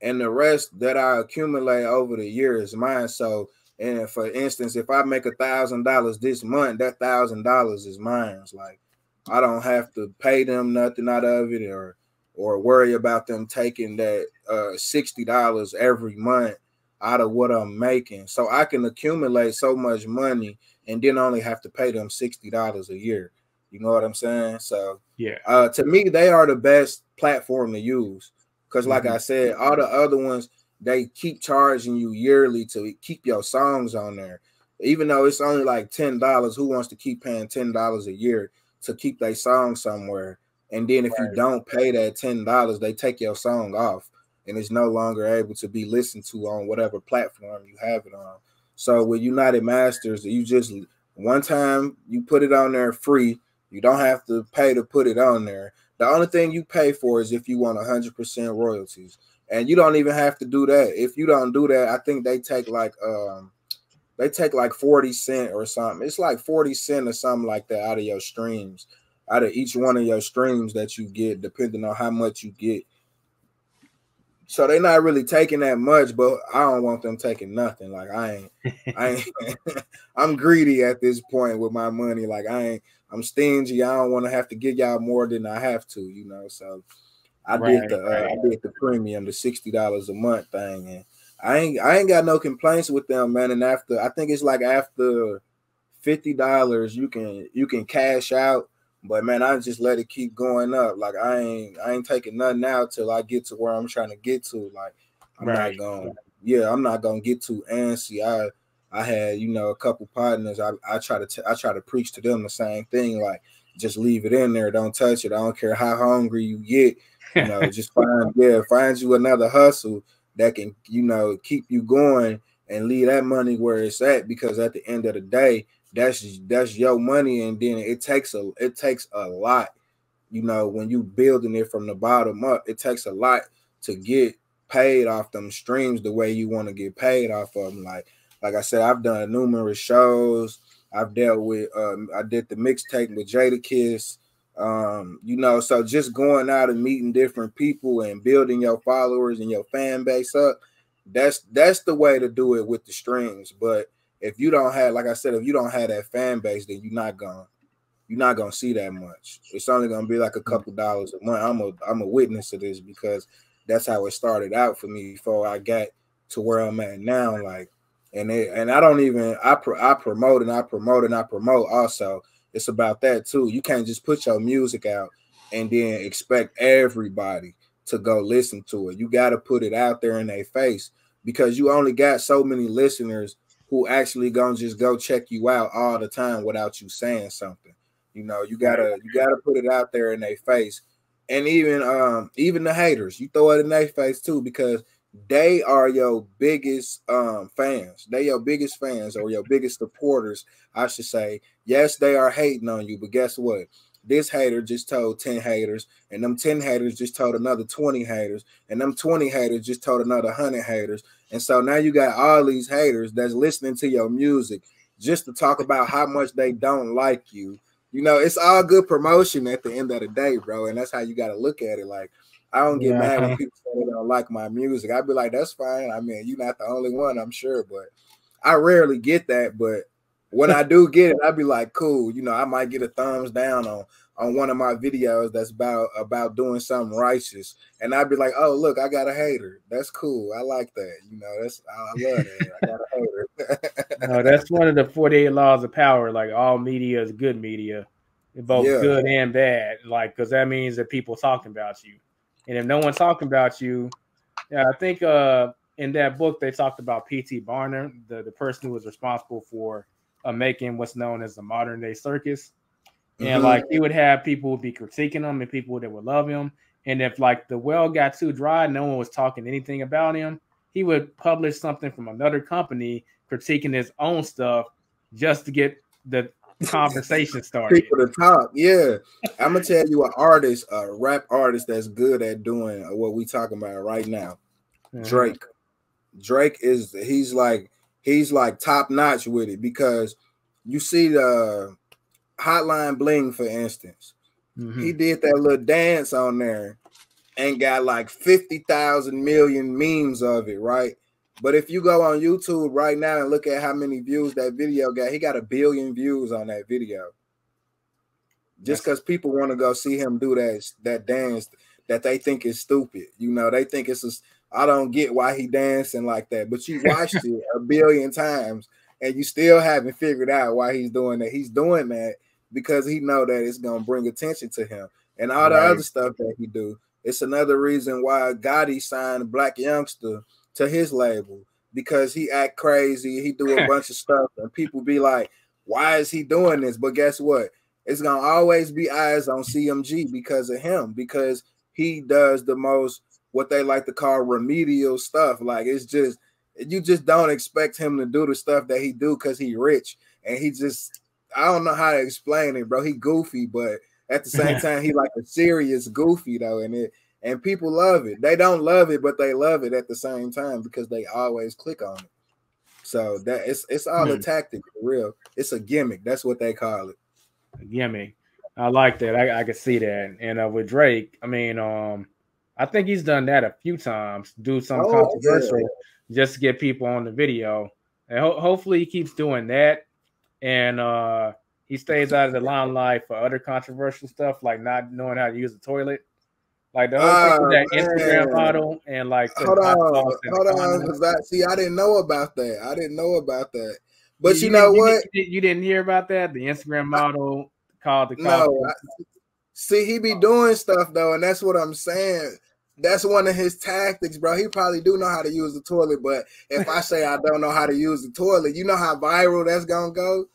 and the rest that I accumulate over the year is mine. So. And for instance, if I make a thousand dollars this month, that thousand dollars is mine. It's like I don't have to pay them nothing out of it, or or worry about them taking that uh, sixty dollars every month out of what I'm making. So I can accumulate so much money and then only have to pay them sixty dollars a year. You know what I'm saying? So yeah, uh, to me, they are the best platform to use because, like mm-hmm. I said, all the other ones. They keep charging you yearly to keep your songs on there. Even though it's only like ten dollars, who wants to keep paying ten dollars a year to keep their song somewhere? And then if right. you don't pay that ten dollars, they take your song off and it's no longer able to be listened to on whatever platform you have it on. So with United Masters, you just one time you put it on there free. You don't have to pay to put it on there. The only thing you pay for is if you want one hundred percent royalties. And you don't even have to do that. If you don't do that, I think they take like um, they take like forty cent or something. It's like forty cent or something like that out of your streams, out of each one of your streams that you get, depending on how much you get. So they're not really taking that much, but I don't want them taking nothing. Like I ain't, I ain't, I'm greedy at this point with my money. Like I ain't, I'm stingy. I don't want to have to give y'all more than I have to, you know. So. I right, did the uh, right. I did the premium, the sixty dollars a month thing, and I ain't I ain't got no complaints with them, man. And after I think it's like after fifty dollars, you can you can cash out. But man, I just let it keep going up. Like I ain't I ain't taking nothing out till I get to where I'm trying to get to. Like I'm right. not gonna yeah I'm not gonna get too antsy. I I had you know a couple partners. I I try to t- I try to preach to them the same thing. Like just leave it in there. Don't touch it. I don't care how hungry you get. You know, just find yeah, find you another hustle that can, you know, keep you going and leave that money where it's at, because at the end of the day, that's that's your money, and then it takes a it takes a lot, you know, when you building it from the bottom up, it takes a lot to get paid off them streams the way you want to get paid off of them. Like like I said, I've done numerous shows. I've dealt with um, I did the mixtape with Jadakiss. Um, you know, so just going out and meeting different people and building your followers and your fan base up, that's that's the way to do it with the streams. But if you don't have, like I said, if you don't have that fan base, then you're not gonna you're not gonna see that much. It's only gonna be like a couple dollars a month. I'm a I'm a witness to this because that's how it started out for me before I got to where I'm at now. Like, and it, and I don't even I pro, I promote and I promote and I promote also. It's about that too. You can't just put your music out and then expect everybody to go listen to it. You got to put it out there in their face, because you only got so many listeners who actually gonna just go check you out all the time without you saying something. You know, you gotta you gotta put it out there in their face, and even um even the haters, you throw it in their face too, because they are your biggest um, fans. They your biggest fans or your biggest supporters, I should say. Yes, they are hating on you, but guess what? This hater just told ten haters, and them ten haters just told another twenty haters, and them twenty haters just told another one hundred haters. And so now you got all these haters that's listening to your music just to talk about how much they don't like you. You know, it's all good promotion at the end of the day, bro, and that's how you got to look at it. Like, I don't get yeah. mad when people say they don't like my music. I'd be like, that's fine. I mean, you're not the only one, I'm sure, but I rarely get that. But when I do get it, I'd be like, cool. You know, I might get a thumbs down on, on one of my videos that's about, about doing something righteous. And I'd be like, oh, look, I got a hater. That's cool. I like that. You know, that's I love that. I got a hater. No, that's one of the forty-eight laws of power. Like, all media is good media, both yeah. good and bad. Like, because that means that people talking about you. And if no one's talking about you, Yeah, I think uh, in that book they talked about P T Barnum, the, the person who was responsible for uh, making what's known as the modern day circus. And mm-hmm. like he would have people would be critiquing him and people that would love him. And if like the well got too dry, no one was talking anything about him, he would publish something from another company critiquing his own stuff just to get the conversation started. People to talk. Yeah. I'm gonna tell you an artist, a rap artist that's good at doing what we talking about right now. Mm-hmm. Drake. Drake is he's like he's like top notch with it, because you see the Hotline Bling, for instance. Mm-hmm. He did that little dance on there and got like fifty thousand million memes of it, right? But if you go on YouTube right now and look at how many views that video got, he got a billion views on that video. Just because people want to go see him do that, that dance that they think is stupid. You know, they think it's just, I don't get why he dancing like that. But you watched it a billion times and you still haven't figured out why he's doing that. He's doing that because he know that it's going to bring attention to him. And all the right. other stuff that he do, it's another reason why Gotti signed Black Youngster to his label, because he act crazy, he do a bunch of stuff, and people be like, why is he doing this? But guess what? It's going to always be eyes on C M G because of him, because he does the most, what they like to call remedial stuff. Like, it's just, you just don't expect him to do the stuff that he do because he rich, and he just... I don't know how to explain it, bro. He goofy, but at the same time, he like a serious goofy though, and it and people love it. They don't love it, but they love it at the same time because they always click on it. So that it's it's all mm. a tactic, for real. It's a gimmick. That's what they call it. A gimmick. I like that. I, I can see that. And uh, with Drake, I mean, um, I think he's done that a few times. Do something oh, controversial yeah. just to get people on the video, and ho- hopefully he keeps doing that. And uh, he stays out of the limelight for other controversial stuff, like not knowing how to use the toilet. Like the whole uh, thing with that man. Instagram model and like... Hold on, hold on. Because I, see, I didn't know about that. I didn't know about that. But you, you know you, what? You, you didn't hear about that? The Instagram model I, called the... No. Called I, see, he be doing stuff, though, and that's what I'm saying. That's one of his tactics, bro. He probably do know how to use the toilet, but if I say I don't know how to use the toilet, you know how viral that's going to go?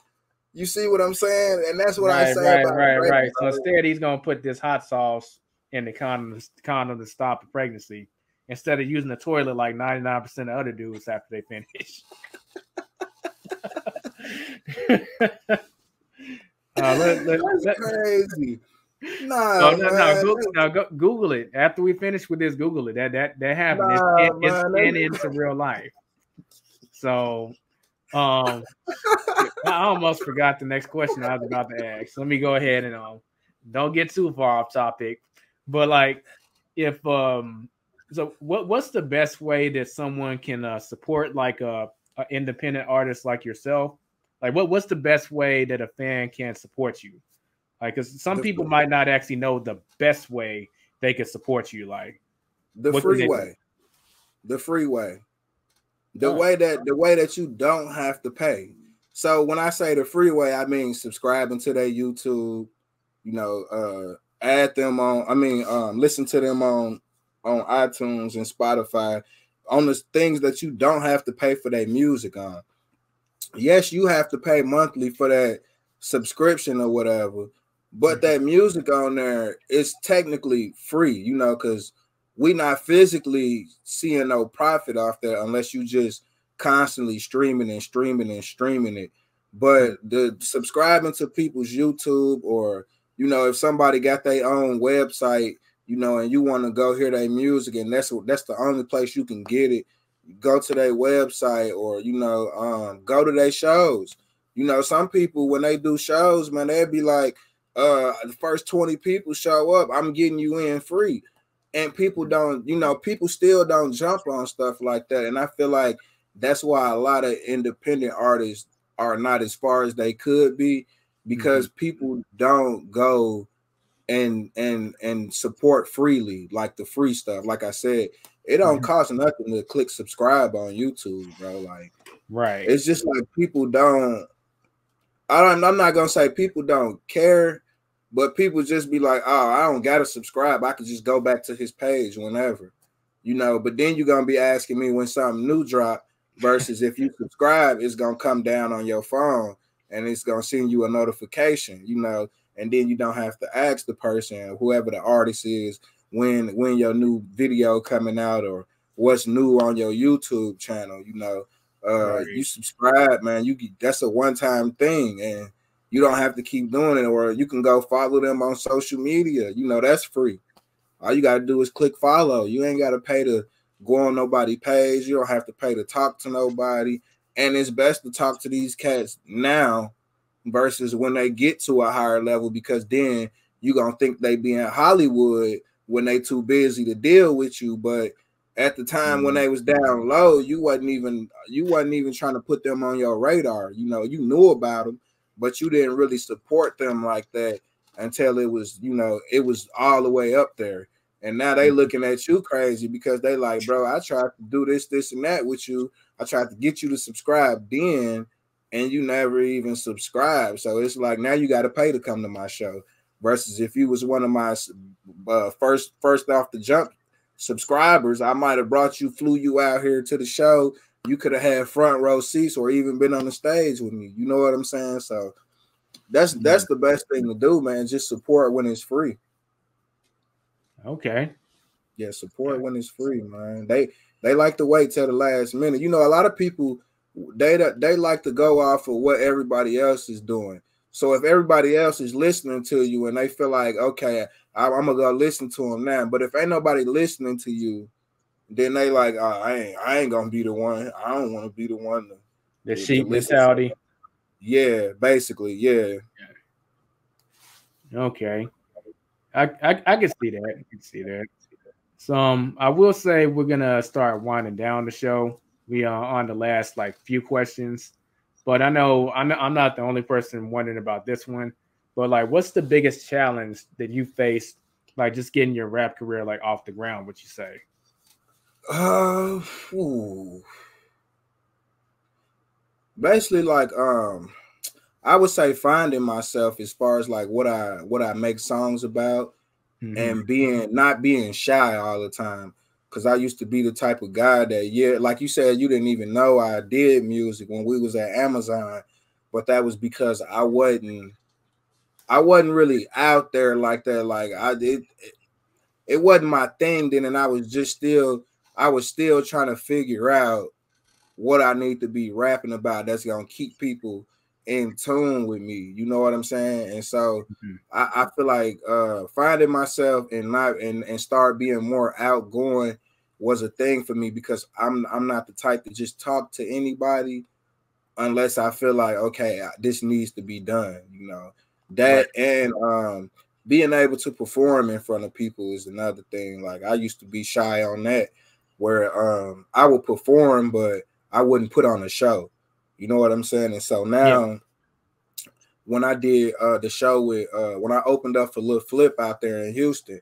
You see what I'm saying? And that's what right, I say right, about Right, right, right. So instead, he's going to put this hot sauce in the condom, condom to stop the pregnancy instead of using the toilet like ninety-nine percent of other dudes after they finish. uh, let, let, that's let, crazy. Nah, no, no, no. Google, no go, Google it. After we finish with this, Google it. That that that happened. Nah, it's, it, it's, and it's real life. So, um, I almost forgot the next question I was about to ask. So let me go ahead and um, don't get too far off topic. But like, if um, so what what's the best way that someone can uh, support like a, a independent artist like yourself? Like, what what's the best way that a fan can support you? Like, because some people might not actually know the best way they could support you. Like the free way, the free way, the way that the way that you don't have to pay. So when I say the free way, I mean subscribing to their YouTube. You know, uh, add them on. I mean, um, listen to them on on iTunes and Spotify. On the things that you don't have to pay for their music on. Yes, you have to pay monthly for that subscription or whatever. But that music on there is technically free, you know, because we're not physically seeing no profit off that unless you just constantly streaming and streaming and streaming it. But the subscribing to people's YouTube, or, you know, if somebody got their own website, you know, and you want to go hear their music, and that's that's the only place you can get it, go to their website, or, you know, um, go to their shows. You know, some people, when they do shows, man, they'd be like, uh the first twenty people show up, I'm getting you in free. And people don't, you know, people still don't jump on stuff like that. And I feel like that's why a lot of independent artists are not as far as they could be, because mm-hmm. people don't go and and and support freely, like the free stuff. Like I said, it don't mm-hmm. cost nothing to click subscribe on YouTube, bro. Like, right, it's just like people don't I don't, I'm not going to say people don't care, but people just be like, oh, I don't got to subscribe. I can just go back to his page whenever. you know, but then you're going to be asking me when something new drop versus if you subscribe, it's going to come down on your phone and it's going to send you a notification, you know, and then you don't have to ask the person, whoever the artist is, when when your new video coming out or what's new on your YouTube channel, you know. Uh, right. You subscribe, man. You that's a one-time thing, and you don't have to keep doing it. Or you can go follow them on social media. You know that's free. All you gotta do is click follow. You ain't gotta pay to go on nobody's page. You don't have to pay to talk to nobody. And it's best to talk to these cats now versus when they get to a higher level, because then you gonna think they be in Hollywood when they too busy to deal with you, but at the time mm-hmm. when they was down low, you wasn't even you wasn't even trying to put them on your radar. You know, you knew about them, but you didn't really support them like that until it was, you know, it was all the way up there. And now they looking at you crazy because they like, bro, I tried to do this, this, and that with you. I tried to get you to subscribe then, and you never even subscribed. So it's like now you got to pay to come to my show versus if you was one of my uh, first first off the jump subscribers, I might have brought you, flew you out here to the show. You could have had front row seats or even been on the stage with me. You know what I'm saying? So that's mm-hmm. that's the best thing to do, man. Just support when it's free. Okay. Yeah, support okay. when it's free, man. They they like to wait till the last minute. You know, a lot of people they they like to go off of what everybody else is doing. So if everybody else is listening to you and they feel like, okay, I'm, I'm going to go listen to them now. But if ain't nobody listening to you, then they like, oh, I ain't, I ain't going to be the one. I don't want to be the one. To, the to, sheep mentality. Yeah, basically. Yeah. Okay. I, I, I can see that. I can see that. So um, I will say we're going to start winding down the show. We are on the last like few questions. But I know I'm not the only person wondering about this one. But like, what's the biggest challenge that you faced, like just getting your rap career like off the ground? Would you say? Uh, ooh. Basically, like um, I would say finding myself as far as like what I what I make songs about, mm-hmm. and being not being shy all the time. Because I used to be the type of guy that, yeah, like you said, you didn't even know I did music when we was at Amazon, but that was because I wasn't, I wasn't really out there like that. Like I did, it, it wasn't my thing then, and I was just still, I was still trying to figure out what I need to be rapping about that's gonna keep people in tune with me. You know what I'm saying? And so mm-hmm. I, I feel like uh finding myself and not and, and start being more outgoing was a thing for me, because I'm I'm not the type to just talk to anybody unless I feel like, okay, this needs to be done, you know. That right. and um being able to perform in front of people is another thing. Like I used to be shy on that, where um I would perform but I wouldn't put on a show. You know what I'm saying? And so now yeah. when I did uh, the show with, uh, when I opened up for Lil Flip out there in Houston,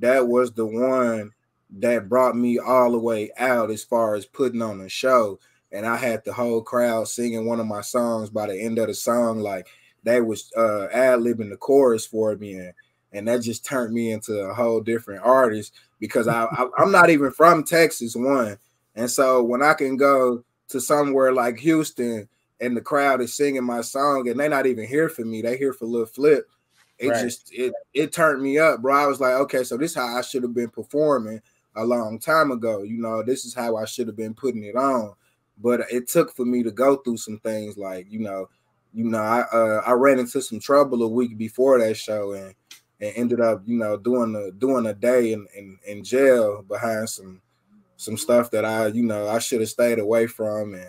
that was the one that brought me all the way out as far as putting on a show. And I had the whole crowd singing one of my songs by the end of the song. Like they was uh, ad-libbing the chorus for me. And, and that just turned me into a whole different artist, because I, I, I'm not even from Texas, one. And so when I can go to somewhere like Houston and the crowd is singing my song and they're not even here for me, they here for Lil Flip. It right. just it it turned me up, bro. I was like, okay, so this is how I should have been performing a long time ago. You know, this is how I should have been putting it on. But it took for me to go through some things, like you know, you know, I uh, I ran into some trouble a week before that show and and ended up you know doing the doing a day in, in in jail behind some. Some stuff that I, you know, I should have stayed away from, and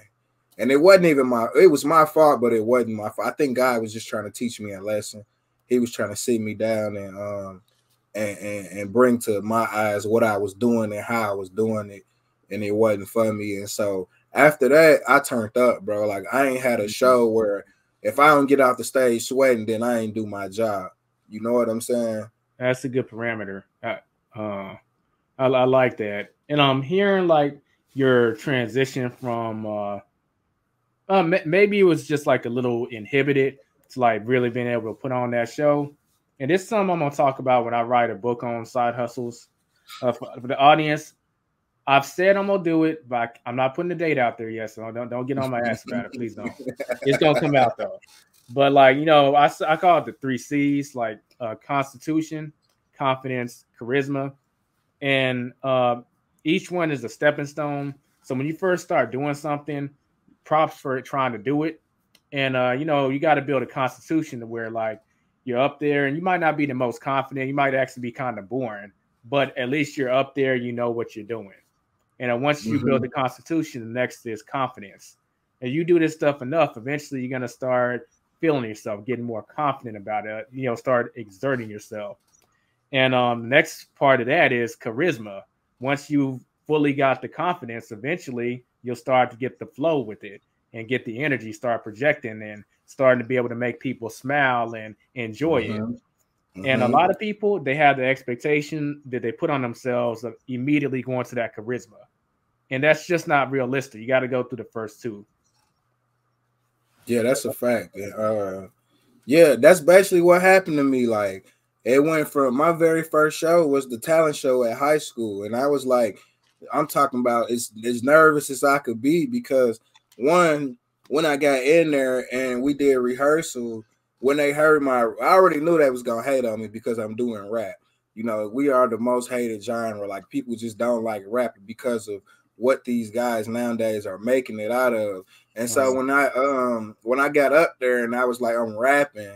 and it wasn't even my, it was my fault, but it wasn't my fault. I think God was just trying to teach me a lesson. He was trying to sit me down and um and, and and bring to my eyes what I was doing and how I was doing it, and it wasn't for me. And so after that, I turned up, bro. Like I ain't had a show where if I don't get off the stage sweating, then I ain't do my job. You know what I'm saying? That's a good parameter. I, uh, I, I like that. And I'm hearing like your transition from uh, uh, maybe it was just like a little inhibited to like really being able to put on that show. And this is something I'm going to talk about when I write a book on side hustles uh, for, for the audience. I've said I'm gonna do it, but I'm not putting the date out there yet. So don't don't get on my ass about it. Please don't. It's gonna come out though. But like you know, I I call it the three C's, like uh, constitution, confidence, charisma, and uh, each one is a stepping stone. So when you first start doing something, props for trying to do it, and uh, you know you got to build a constitution to where like you're up there, and you might not be the most confident. You might actually be kind of boring, but at least you're up there. You know what you're doing. And once you mm-hmm. build the constitution, the next is confidence. And you do this stuff enough, eventually you're going to start feeling yourself, getting more confident about it, you know, start exerting yourself. And um, the next part of that is charisma. Once you've fully got the confidence, eventually you'll start to get the flow with it and get the energy, start projecting and starting to be able to make people smile and enjoy mm-hmm. it. And a lot of people, they have the expectation that they put on themselves of immediately going to that charisma. And that's just not realistic. You got to go through the first two. Yeah, that's a fact. Uh, yeah, that's basically what happened to me. Like, it went from my very first show was the talent show at high school. And I was like, I'm talking about as, as nervous as I could be because, one, when I got in there and we did rehearsal, when they heard my, I already knew they was going to hate on me because I'm doing rap. You know, we are the most hated genre. Like, people just don't like rap because of what these guys nowadays are making it out of. And so when I um when I got up there and I was like, I'm rapping,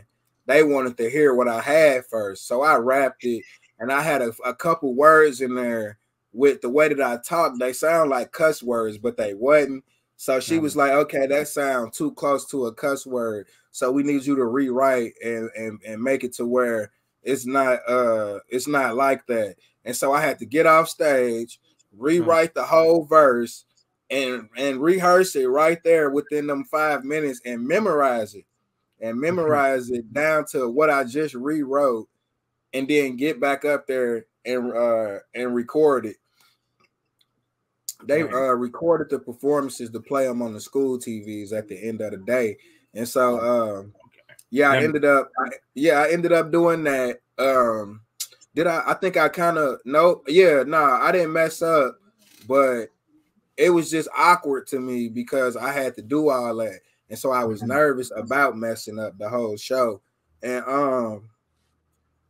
they wanted to hear what I had first. So I rapped it, and I had a, a couple words in there with the way that I talked. They sound like cuss words, but they wasn't. So she was like, okay, that sounds too close to a cuss word. So we need you to rewrite and, and, and make it to where it's not uh it's not like that. And so I had to get off stage, rewrite the whole verse, and and rehearse it right there within them five minutes and memorize it. And memorize it down to what I just rewrote, and then get back up there and uh and record it. They uh, recorded the performances to play them on the school T Vs at the end of the day. And so, um, yeah, I ended up, I, yeah, I ended up doing that. Um, did I, I think I kind of, no, yeah, nah, I didn't mess up, but it was just awkward to me because I had to do all that. And so I was nervous about messing up the whole show. And um,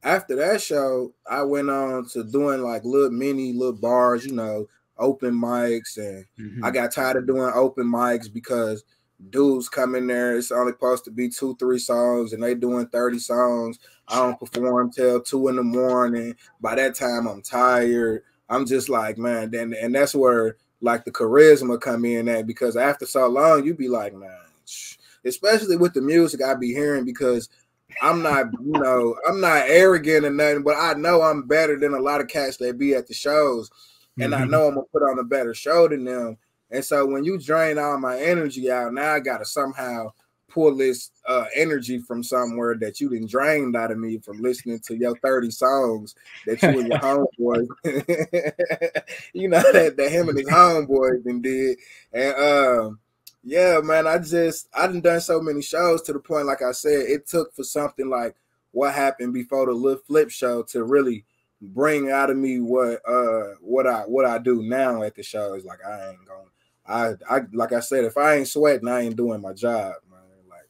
after that show, I went on to doing like little mini, little bars, you know, open mics, and mm-hmm. I got tired of doing open mics because dudes come in there, it's only supposed to be two, three songs, and they doing thirty songs. I don't perform till two in the morning. By that time, I'm tired. I'm just like, man, then and that's where like the charisma come in at, because after so long, you be like, man, shh. Especially with the music I be hearing, because I'm not, you know, I'm not arrogant or nothing, but I know I'm better than a lot of cats that be at the shows. And mm-hmm. I know I'm going to put on a better show than them. And so when you drain all my energy out, now I got to somehow pull this uh, energy from somewhere that you done drained out of me from listening to your thirty songs that you and your homeboy, you know, that, that him and his homeboy done did. And um, yeah, man, I just, I done done so many shows to the point, like I said, it took for something like what happened before the Lil Flip show to really bring out of me what uh what I what I do now at the show. Is like I ain't gonna I I like I said, if I ain't sweating, I ain't doing my job, man. Like,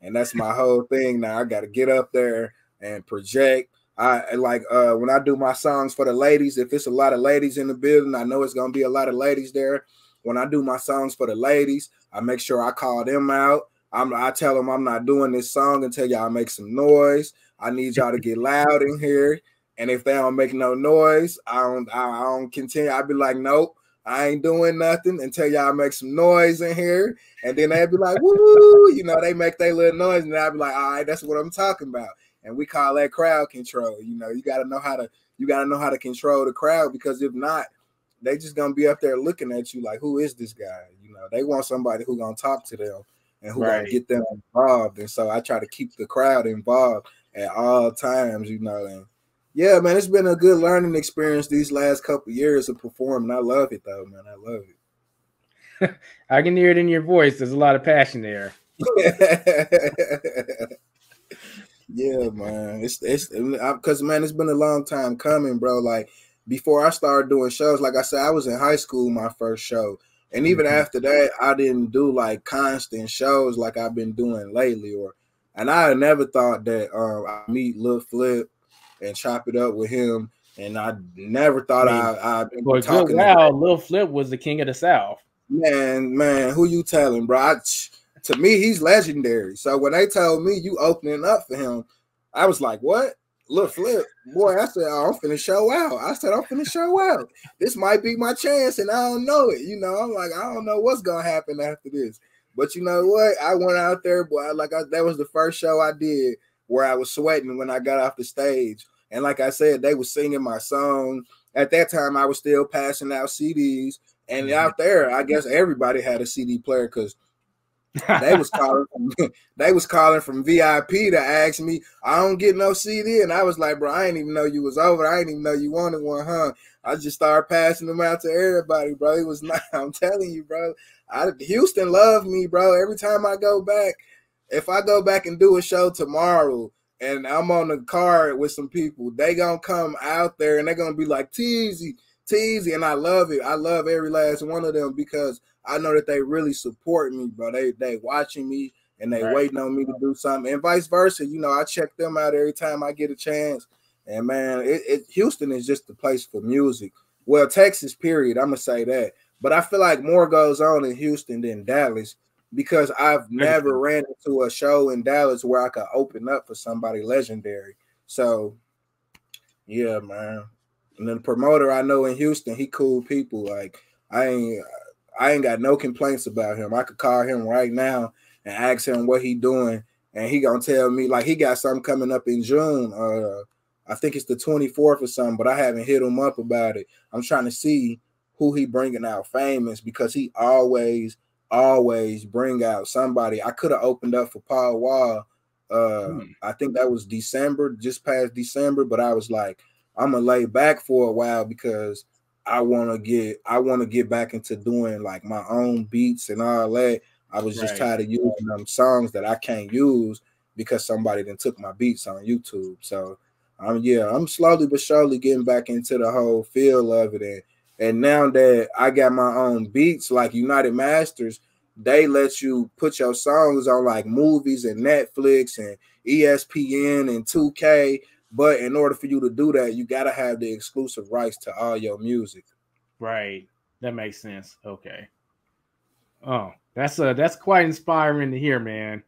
and that's my whole thing now. I gotta get up there and project. I like uh when I do my songs for the ladies, if it's a lot of ladies in the building, I know it's gonna be a lot of ladies there. When I do my songs for the ladies, I make sure I call them out. I'm I tell them I'm not doing this song until y'all make some noise. I need y'all to get loud in here. And if they don't make no noise, I don't I don't continue. I'd be like, nope, I ain't doing nothing until y'all make some noise in here. And then they'd be like, woo, you know, they make their little noise. And I'd be like, all right, that's what I'm talking about. And we call that crowd control. You know, you gotta know how to you gotta know how to control the crowd, because if not, they just gonna be up there looking at you like, who is this guy? You know, they want somebody who gonna talk to them and who right. gonna get them involved. And so I try to keep the crowd involved at all times, you know, and yeah, man, it's been a good learning experience these last couple of years of performing. I love it, though, man. I love it. I can hear it in your voice. There's a lot of passion there. Yeah, man. It's it's because man, it's been a long time coming, bro. Like before I started doing shows, like I said, I was in high school my first show. And even mm-hmm. after that, I didn't do like constant shows like I've been doing lately. Or, and I never thought that um, I'd meet Lil Flip and chop it up with him. And I never thought I mean, I, I'd been for talking. For a good while, Lil Flip was the king of the South. Man, man, who you telling, bro? I, to me, he's legendary. So when they told me you opening up for him, I was like, what? Lil Flip, boy, I said, oh, I'm finna show out. I said, I'm finna show out. This might be my chance, and I don't know it. You know, I'm like, I don't know what's gonna happen after this. But you know what? I went out there, boy. Like I, that was the first show I did where I was sweating when I got off the stage. And like I said, they were singing my song. At that time, I was still passing out C Ds. And out there, I guess everybody had a C D player because they was calling from, they was calling from V I P to ask me, I don't get no C D. And I was like, bro, I didn't even know you was over. I didn't even know you wanted one, huh? I just started passing them out to everybody, bro. It was not, I'm telling you, bro. I, Houston loved me, bro. Every time I go back, if I go back and do a show tomorrow and I'm on the card with some people, they gonna come out there and they're gonna be like, Teezy, Teezy. And I love it. I love every last one of them because I know that they really support me, bro. They they watching me and they right. waiting on me to do something, and vice versa. You know, I check them out every time I get a chance. And man, it, it Houston is just the place for music. Well, Texas, period. I'm gonna say that. But I feel like more goes on in Houston than Dallas because I've never ran into a show in Dallas where I could open up for somebody legendary. So, yeah, man. And then the promoter I know in Houston, he cool people. Like I ain't. I ain't got no complaints about him. I could call him right now and ask him what he doing, and he gonna tell me. Like he got something coming up in June. Uh, I think it's the twenty-fourth or something, but I haven't hit him up about it. I'm trying to see who he bringing out famous because he always, always bring out somebody. I could have opened up for Paul Wall. Uh, hmm. I think that was December, just past December, but I was like, I'm gonna lay back for a while because I want to get I want to get back into doing like my own beats and all that. I was just right. tired of using them songs that I can't use because somebody then took my beats on YouTube. So um, yeah, I'm slowly but surely getting back into the whole feel of it. And, and now that I got my own beats, like United Masters, they let you put your songs on like movies and Netflix and E S P N and two K. But in order for you to do that, you got to have the exclusive rights to all your music. Right. That makes sense. Okay. Oh, that's uh that's quite inspiring to hear, man.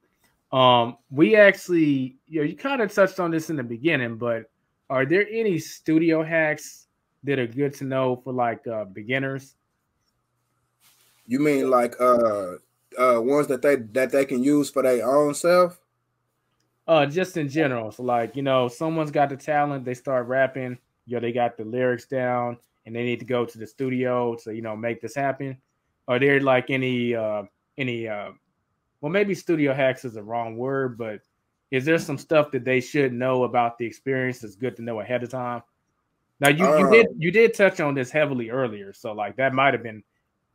Um, we actually, you know, you kind of touched on this in the beginning, but are there any studio hacks that are good to know for like uh, beginners? You mean like uh, uh, ones that they that they can use for their own self? Uh, just in general, so like, you know, someone's got the talent, they start rapping, you know, they got the lyrics down and they need to go to the studio to, you know, make this happen. Are there like any, uh, any, uh, well, maybe studio hacks is the wrong word, but is there some stuff that they should know about the experience that's good to know ahead of time? Now you, uh, you did, you did touch on this heavily earlier. So like that might've been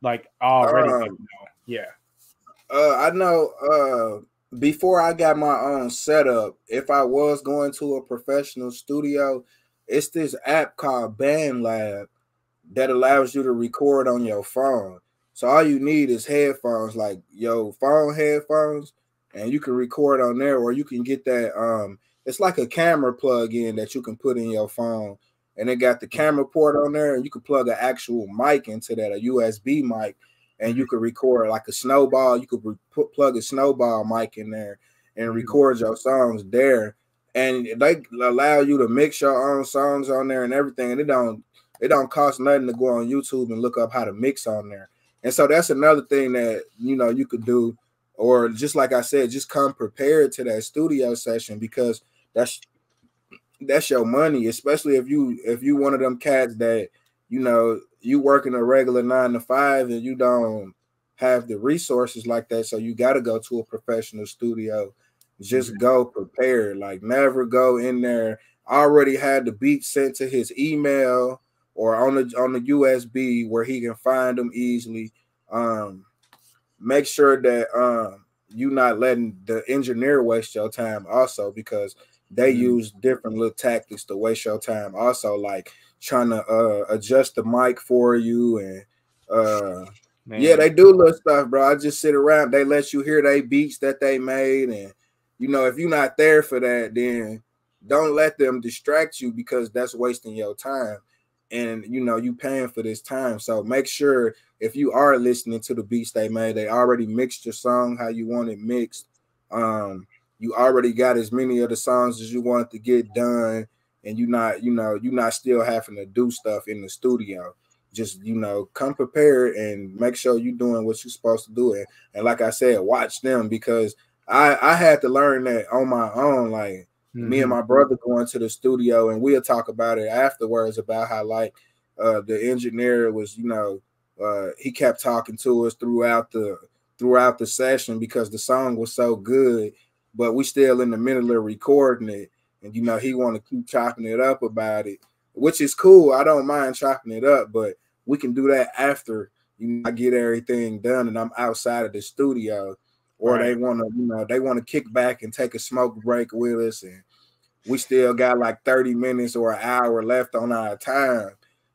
like already, uh, like, you know, yeah. Uh, I know, uh, before I got my own setup, if I was going to a professional studio, it's this app called BandLab that allows you to record on your phone. So all you need is headphones, like your phone headphones, and you can record on there, or you can get that. Um, it's like a camera plug-in that you can put in your phone, and it got the camera port on there, and you can plug an actual mic into that, a U S B mic. And you could record like a snowball. You could put, plug a snowball mic in there and record your songs there. And they allow you to mix your own songs on there and everything. And it don't it don't cost nothing to go on YouTube and look up how to mix on there. And so that's another thing that, you know, you could do. Or just like I said, just come prepared to that studio session because that's that's your money, especially if you if you one of them cats that, you know, you working a regular nine to five and you don't have the resources like that. So you got to go to a professional studio. Just mm-hmm. go prepared. Like never go in there. Already had the beat sent to his email or on the, on the U S B where he can find them easily. Um, make sure that um, you're not letting the engineer waste your time also because they mm-hmm. use different little tactics to waste your time also. Like trying to uh, adjust the mic for you. And uh, man. Yeah, they do little stuff, bro. I just sit around. They let you hear they beats that they made. And, you know, if you're not there for that, then don't let them distract you, because that's wasting your time. And, you know, you paying for this time. So make sure if you are listening to the beats they made, they already mixed your song how you want it mixed. Um, you already got as many of the songs as you want to get done. And you're not, you know, you're not still having to do stuff in the studio. Just, you know, come prepared and make sure you're doing what you're supposed to do. And, and like I said, watch them, because I, I had to learn that on my own. Like, me and my brother going to the studio, and we'll talk about it afterwards about how, like, uh, the engineer was, you know, uh, he kept talking to us throughout the throughout the session because the song was so good, but we still in the middle of recording it. And, you know, he want to keep chopping it up about it, which is cool. I don't mind chopping it up, but we can do that after, you know, I get everything done and I'm outside of the studio. Or right. They want to, you know, they want to kick back and take a smoke break with us, and we still got like thirty minutes or an hour left on our time,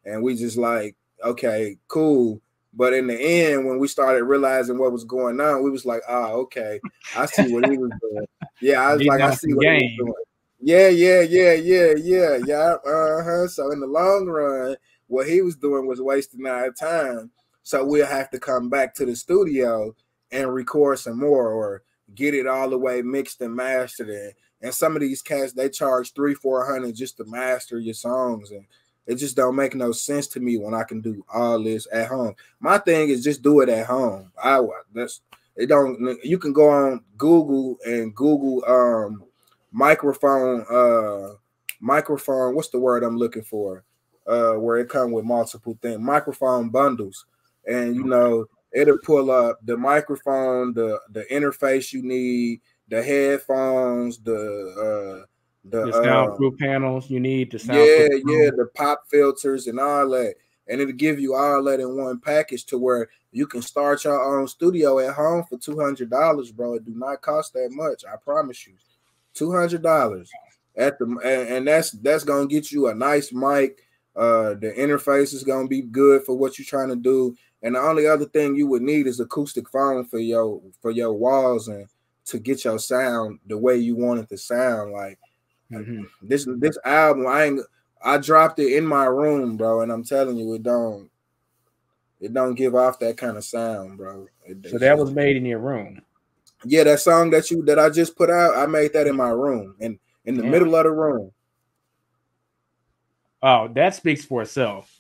and we just like, okay, cool. But in the end, when we started realizing what was going on, we was like, oh, okay, I see what he was doing. Yeah, I was like, I see what he was doing. Yeah, yeah, yeah, yeah, yeah, yeah. Uh huh. So in the long run, what he was doing was wasting our time. So we'll have to come back to the studio and record some more, or get it all the way mixed and mastered. And, and some of these cats, they charge three, four hundred just to master your songs, and it just don't make no sense to me when I can do all this at home. My thing is just do it at home. I that's it. Don't you can go on Google and Google um microphone uh microphone. What's the word I'm looking for? Uh, where it come with multiple things, microphone bundles, and you know. It'll pull up the microphone, the the interface you need, the headphones, the uh, the, the soundproof um, panels you need, the soundproof yeah, panel. yeah, the pop filters and all that, and it'll give you all that in one package to where you can start your own studio at home for two hundred dollars, bro. It do not cost that much, I promise you, two hundred dollars at the and, and that's that's gonna get you a nice mic. Uh, the interface is gonna be good for what you're trying to do. And the only other thing you would need is acoustic foam for your for your walls and to get your sound the way you want it to sound. Like mm-hmm. this this album, I ain't, I dropped it in my room, bro, and I'm telling you, it don't it don't give off that kind of sound, bro. It, so that was made in your room. Yeah, that song that you that I just put out, I made that in my room, and in, in the yeah. middle of the room. Oh, that speaks for itself.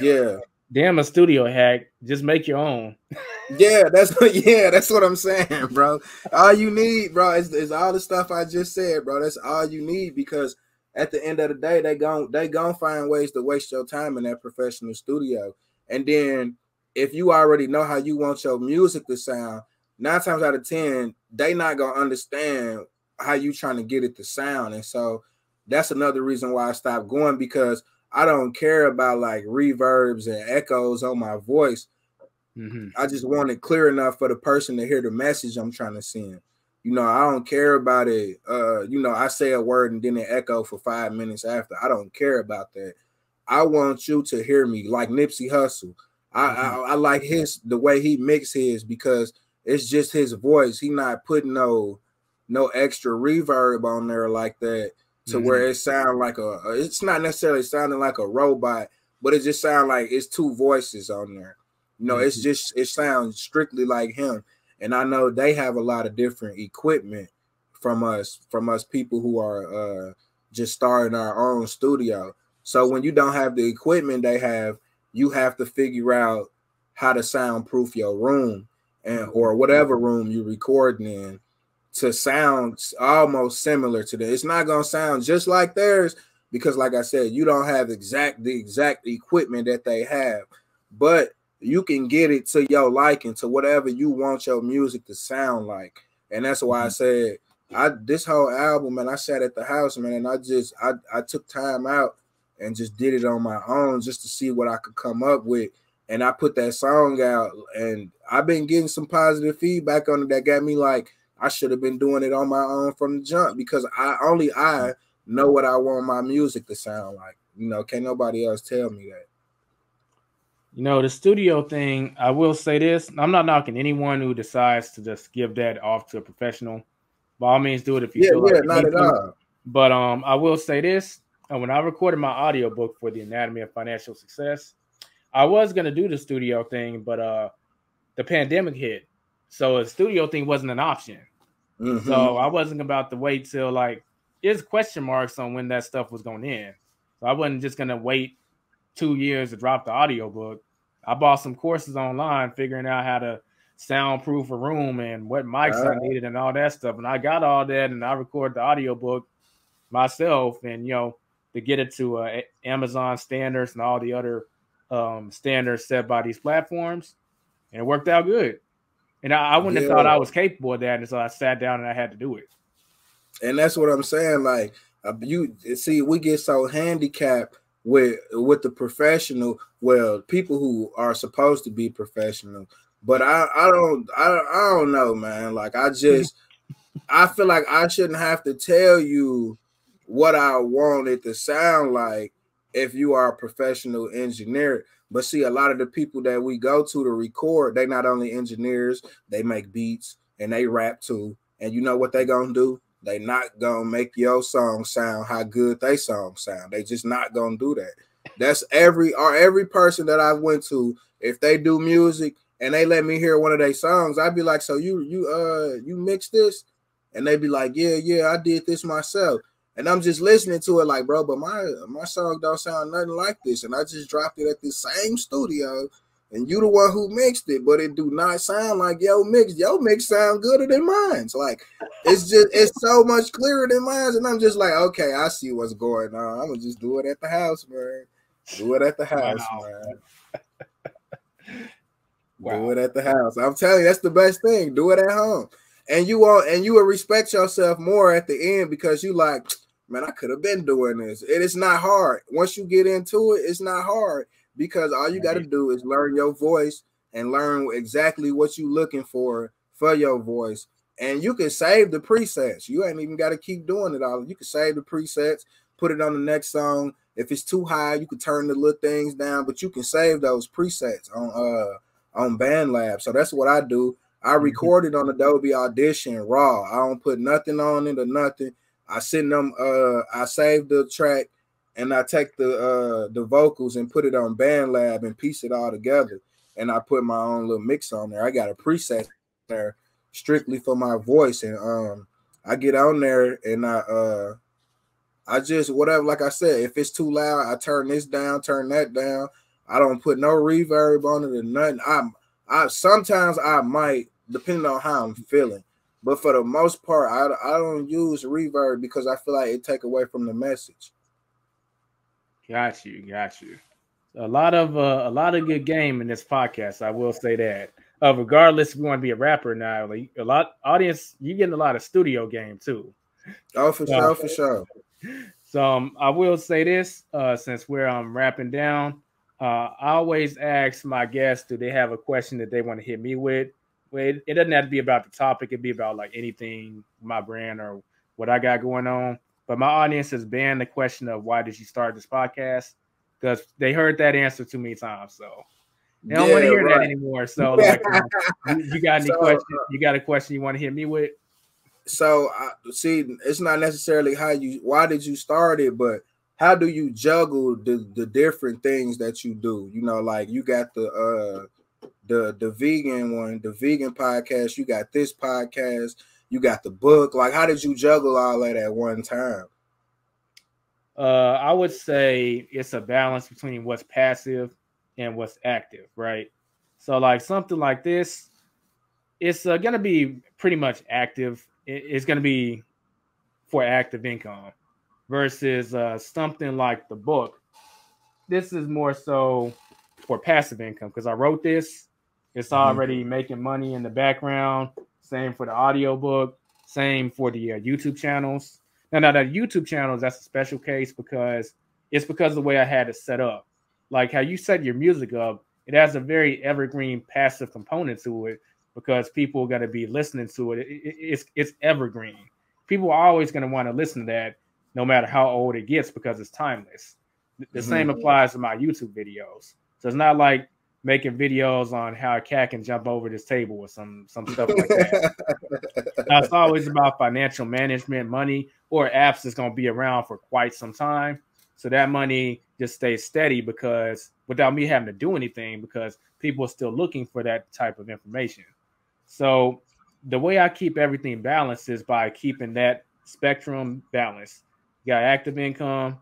Yeah. Damn, a studio hack. Just make your own. yeah, that's what, yeah, that's what I'm saying, bro. All you need, bro, is, is all the stuff I just said, bro. That's all you need, because at the end of the day, they gon' they gon' find ways to waste your time in that professional studio. And then if you already know how you want your music to sound, nine times out of ten, they not gonna understand how you trying to get it to sound. And so that's another reason why I stopped going, because I don't care about like reverbs and echoes on my voice. Mm-hmm. I just want it clear enough for the person to hear the message I'm trying to send. You know, I don't care about it. Uh, you know, I say a word and then it echo for five minutes after. I don't care about that. I want you to hear me, like Nipsey Hussle. I, mm-hmm. I I like his the way he mixed his, because it's just his voice. He not putting no no extra reverb on there like that. To mm-hmm. where it sound like a, it's not necessarily sounding like a robot, but it just sound like it's two voices on there. You know, mm-hmm. it's just, it sounds strictly like him. And I know they have a lot of different equipment from us, from us people who are uh, just starting our own studio. So when you don't have the equipment they have, you have to figure out how to soundproof your room and or whatever room you're recording in, to sound almost similar to that. It's not gonna sound just like theirs, because like I said, you don't have exact the exact equipment that they have, but you can get it to your liking, to whatever you want your music to sound like. And that's why I said I this whole album, man, I sat at the house, man, and I just I, I took time out and just did it on my own just to see what I could come up with. And I put that song out, and I've been getting some positive feedback on it that got me like, I should have been doing it on my own from the jump, because I only I know what I want my music to sound like. You know, can't nobody else tell me that. You know, the studio thing, I will say this. I'm not knocking anyone who decides to just give that off to a professional. By all means, do it if you yeah, feel yeah, like it. Yeah, not at all. But um, I will say this. When I recorded my audiobook for The Anatomy of Financial Success, I was going to do the studio thing, but uh, the pandemic hit. So a studio thing wasn't an option. Mm-hmm. So I wasn't about to wait till, like, there's question marks on when that stuff was going to end. So I wasn't just going to wait two years to drop the audiobook. I bought some courses online figuring out how to soundproof a room and what mics all right. I needed and all that stuff. And I got all that, and I recorded the audiobook myself. And, you know, to get it to uh, Amazon standards and all the other um, standards set by these platforms, and it worked out good. And I, I wouldn't yeah. have thought I was capable of that until I sat down and I had to do it. And that's what I'm saying. Like, uh, you see, we get so handicapped with with the professional, well, people who are supposed to be professional. But I, I don't, I, I don't know, man. Like, I just, I feel like I shouldn't have to tell you what I want it to sound like if you are a professional engineer. But see, a lot of the people that we go to to record, they not only engineers, they make beats and they rap too. And you know what they gonna do? They not gonna make your song sound how good they song sound. They just not gonna do that. That's every or every person that I went to. If they do music and they let me hear one of their songs, I'd be like, "So you you uh you mix this?" And they'd be like, "Yeah, yeah, I did this myself." And I'm just listening to it like, bro, but my my song don't sound nothing like this. And I just dropped it at this same studio, and you the one who mixed it, but it do not sound like yo mix. Yo mix sound gooder than mine's. Like, it's just it's so much clearer than mine's. And I'm just like, okay, I see what's going on. I'm gonna just do it at the house, man. Do it at the house, wow. man. Wow. Do it at the house. I'm telling you, that's the best thing. Do it at home, and you all and you will respect yourself more at the end because you like. Man, I could have been doing this. It is not hard. Once you get into it, it's not hard because all you got to do is learn your voice and learn exactly what you're looking for for your voice. And you can save the presets. You ain't even got to keep doing it all. You can save the presets, put it on the next song. If it's too high, you can turn the little things down, but you can save those presets on uh on BandLab. So that's what I do. I record it on Adobe Audition raw. I don't put nothing on it or nothing. I send them, uh, I save the track and I take the uh, the vocals and put it on BandLab and piece it all together. And I put my own little mix on there. I got a preset there strictly for my voice. And um, I get on there and I, uh, I just, whatever, like I said, if it's too loud, I turn this down, turn that down. I don't put no reverb on it or nothing. I, I sometimes I might, depending on how I'm feeling. But for the most part, I, I don't use reverb because I feel like it take away from the message. Got you, got you. A lot of uh, a lot of good game in this podcast. I will say that. Uh, regardless, if you want to be a rapper now, like a lot audience, you're getting a lot of studio game too. Oh, for so, sure, for sure. So um, I will say this: uh, since we're um wrapping down, uh, I always ask my guests, do they have a question that they want to hit me with? It, it doesn't have to be about the topic. It'd be about like anything, my brand or what I got going on. But my audience has banned the question of why did you start this podcast? Because they heard that answer too many times. So they don't yeah, want to hear right. that anymore. So like, you, you got any so, questions? You got a question you want to hit me with? So uh, see, it's not necessarily how you, why did you start it? But how do you juggle the, the different things that you do? You know, like you got the, uh, The, the vegan one, the vegan podcast, you got this podcast, you got the book. Like, how did you juggle all that at one time? Uh, I would say it's a balance between what's passive and what's active, right? So, like, something like this, it's uh, going to be pretty much active. It's going to be for active income versus uh, something like the book. This is more so for passive income because I wrote this. It's already making money in the background. Same for the audiobook. Same for the uh, YouTube channels. Now, now, that YouTube channels, that's a special case because it's because of the way I had it set up. Like how you set your music up, it has a very evergreen passive component to it because people are going to be listening to it. It, it, it. It's it's evergreen. People are always going to want to listen to that. no matter how old it gets, because it's timeless. The mm-hmm. same applies to my YouTube videos. So it's not like making videos on how a cat can jump over this table or some some stuff like that. Now, it's always about financial management, money, or apps that's going to be around for quite some time. So that money just stays steady because without me having to do anything, because people are still looking for that type of information. So the way I keep everything balanced is by keeping that spectrum balanced. You got active income.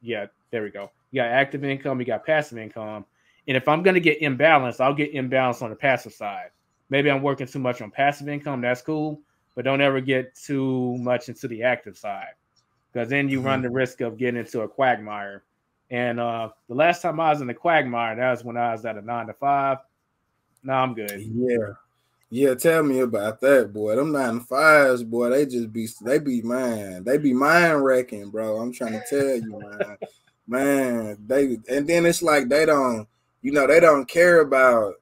Yeah, there we go. You got active income. You got passive income. And if I'm going to get imbalanced, I'll get imbalanced on the passive side. Maybe I'm working too much on passive income. That's cool. But don't ever get too much into the active side, because then you mm-hmm. run the risk of getting into a quagmire. And uh, the last time I was in the quagmire, that was when I was at a nine to five. Now nah, I'm good. Yeah. Yeah, tell me about that, boy. Them nine to fives, boy, they just be, they be mine. They be mind wrecking, bro. I'm trying to tell you, man. Man, they, and then it's like they don't, you know, they don't care about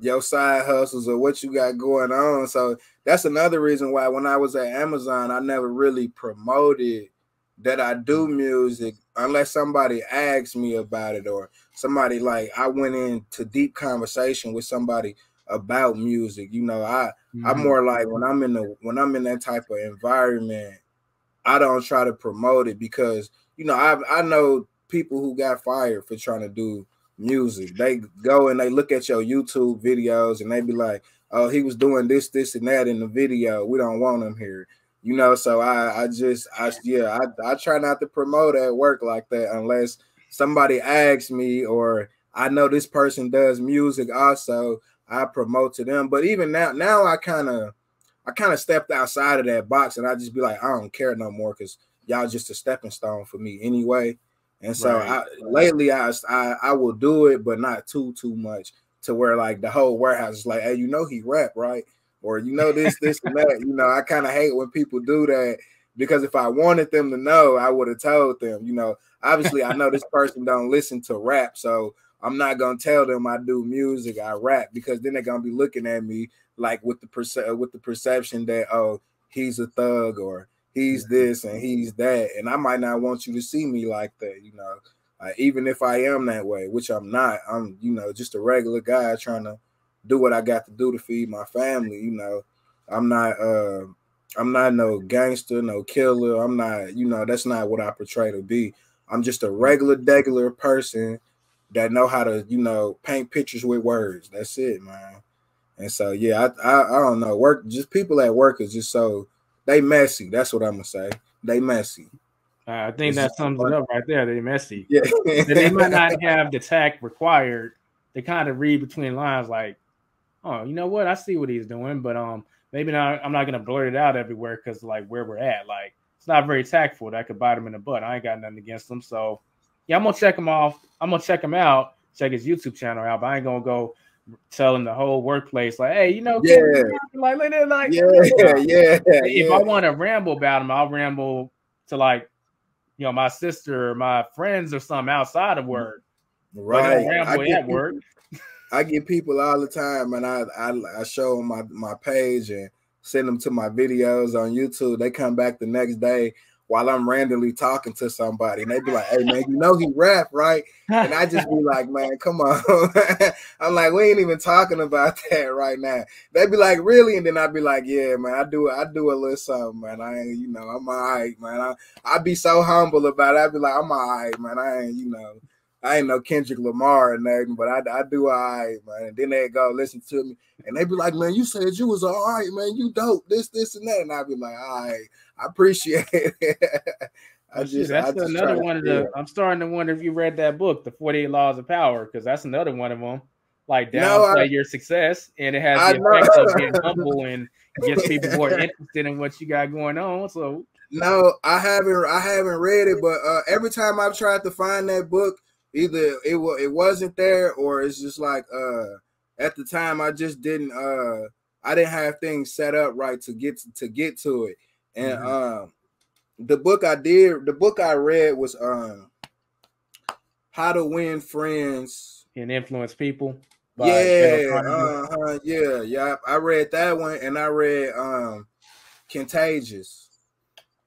your side hustles or what you got going on. So that's another reason why when I was at Amazon, I never really promoted that I do music unless somebody asks me about it, or somebody, like, I went into deep conversation with somebody about music. You know, I mm-hmm. I'm more like when I'm in the when I'm in that type of environment, I don't try to promote it, because, you know, I I know people who got fired for trying to do music. They go and they look at your YouTube videos and they be like, oh, he was doing this, this, and that in the video. We don't want him here. You know, so I I just I yeah, I, I try not to promote at work like that unless somebody asks me, or I know this person does music also, I promote to them. But even now, now I kind of, I kind of stepped outside of that box, and I just be like, I don't care no more, because y'all just a stepping stone for me anyway. And so right. I, lately, I, I I will do it, but not too too much, to where like the whole warehouse is like, hey, you know he rap, right? Or you know this this and that. You know, I kind of hate when people do that, because if I wanted them to know, I would have told them. You know, obviously, I know this person don't listen to rap, so I'm not gonna tell them I do music, I rap, because then they're gonna be looking at me like with the perce- with the perception that, oh, he's a thug, or he's this and he's that, and I might not want you to see me like that, you know. Uh, even if I am that way, which I'm not, I'm, you know, just a regular guy trying to do what I got to do to feed my family. You know, I'm not, uh, I'm not no gangster, no killer. I'm not, you know, that's not what I portray to be. I'm just a regular, degular person that know how to, you know, paint pictures with words. That's it, man. And so, yeah, I, I, I don't know. Work, just people at work is just so, they messy. That's what I'm gonna say. They messy. Uh, I think it's that sums it up right there. They messy. Yeah. They might not have the tact required to kind of read between lines, like, oh, you know what? I see what he's doing, but um, maybe not. I'm not gonna blurt it out everywhere, because like where we're at, like it's not very tactful. That could bite him in the butt. I ain't got nothing against them, so. Yeah, I'm gonna check him off. I'm gonna check him out, check his YouTube channel out, but I ain't gonna go telling the whole workplace like, hey, you know, yeah, like, like, like yeah, yeah. If yeah. I want to ramble about him, I'll ramble to, like, you know, my sister or my friends or something outside of work. Right. Like, I, I, get at people, work. I get people all the time, and I I, I show them my, my page and send them to my videos on YouTube. They come back the next day while I'm randomly talking to somebody, and they be like, hey, man, you know he rap, right? And I just be like, man, come on. I'm like, we ain't even talking about that right now. They be like, really? And then I be like, yeah, man, I do I do a little something, man. I ain't, you know, I'm all right, man. I, I be so humble about it. I be like, I'm all right, man. I ain't, you know, I ain't no Kendrick Lamar or nothing, but I, I do all right, man. And then they go listen to me, and they be like, man, you said you was all right, man. You dope, this, this, and that. And I be like, all right. I appreciate it. I just, that's I just another one of the. I'm starting to wonder if you read that book, The forty-eight Laws of Power, because that's another one of them. Like downplay no, I, your success, and it has I the effect know. of being humble and gets people more interested in what you got going on. So no, I haven't. I haven't read it, but uh, every time I've tried to find that book, either it was it wasn't there, or it's just like uh, at the time I just didn't. Uh, I didn't have things set up right to get to, to get to it. And mm-hmm. um, the book I did, the book I read was um, How to Win Friends and Influence People. By yeah, uh-huh, yeah, yeah. I read that one, and I read um, Contagious.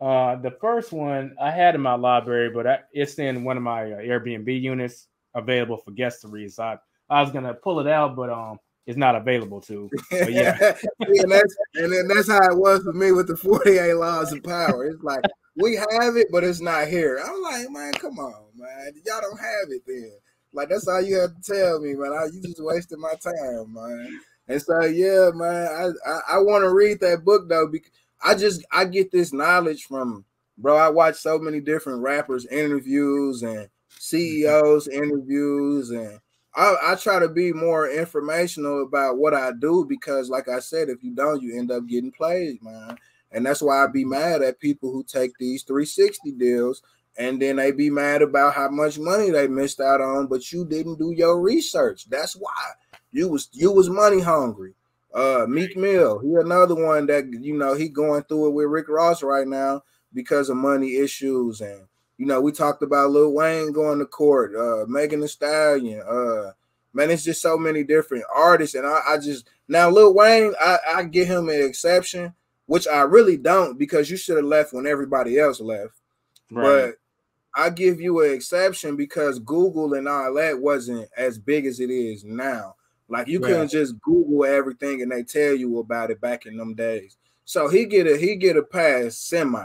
Uh, the first one I had in my library, but I, it's in one of my uh, Airbnb units available for guests to read. So I, I was going to pull it out, but um, it's not available to. But yeah. and, that's, and then that's how it was for me with the forty-eight Laws of Power. It's like, we have it, but it's not here. I'm like, man, come on, man. Y'all don't have it then. Like, that's all you have to tell me, man. I, you just wasted my time, man. And so, yeah, man, I, I, I want to read that book, though, because I just, I get this knowledge from, bro, I watch so many different rappers' interviews and C E Os' interviews, and I, I try to be more informational about what I do because, like I said, if you don't, you end up getting played, man. And that's why I be mad at people who take these three sixty deals and then they be mad about how much money they missed out on, but you didn't do your research. That's why. You was, you was money hungry. Uh, Meek Mill, he another one that, you know, he going through it with Rick Ross right now because of money issues. And, you know, we talked about Lil Wayne going to court, uh, Megan Thee Stallion. Uh, man, it's just so many different artists. And I, I just, now Lil Wayne, I, I give him an exception, which I really don't, because you should have left when everybody else left. Right. But I give you an exception because Google and all that wasn't as big as it is now. Like, you couldn't just Google everything and they tell you about it back in them days. So he get a he get a pass semi.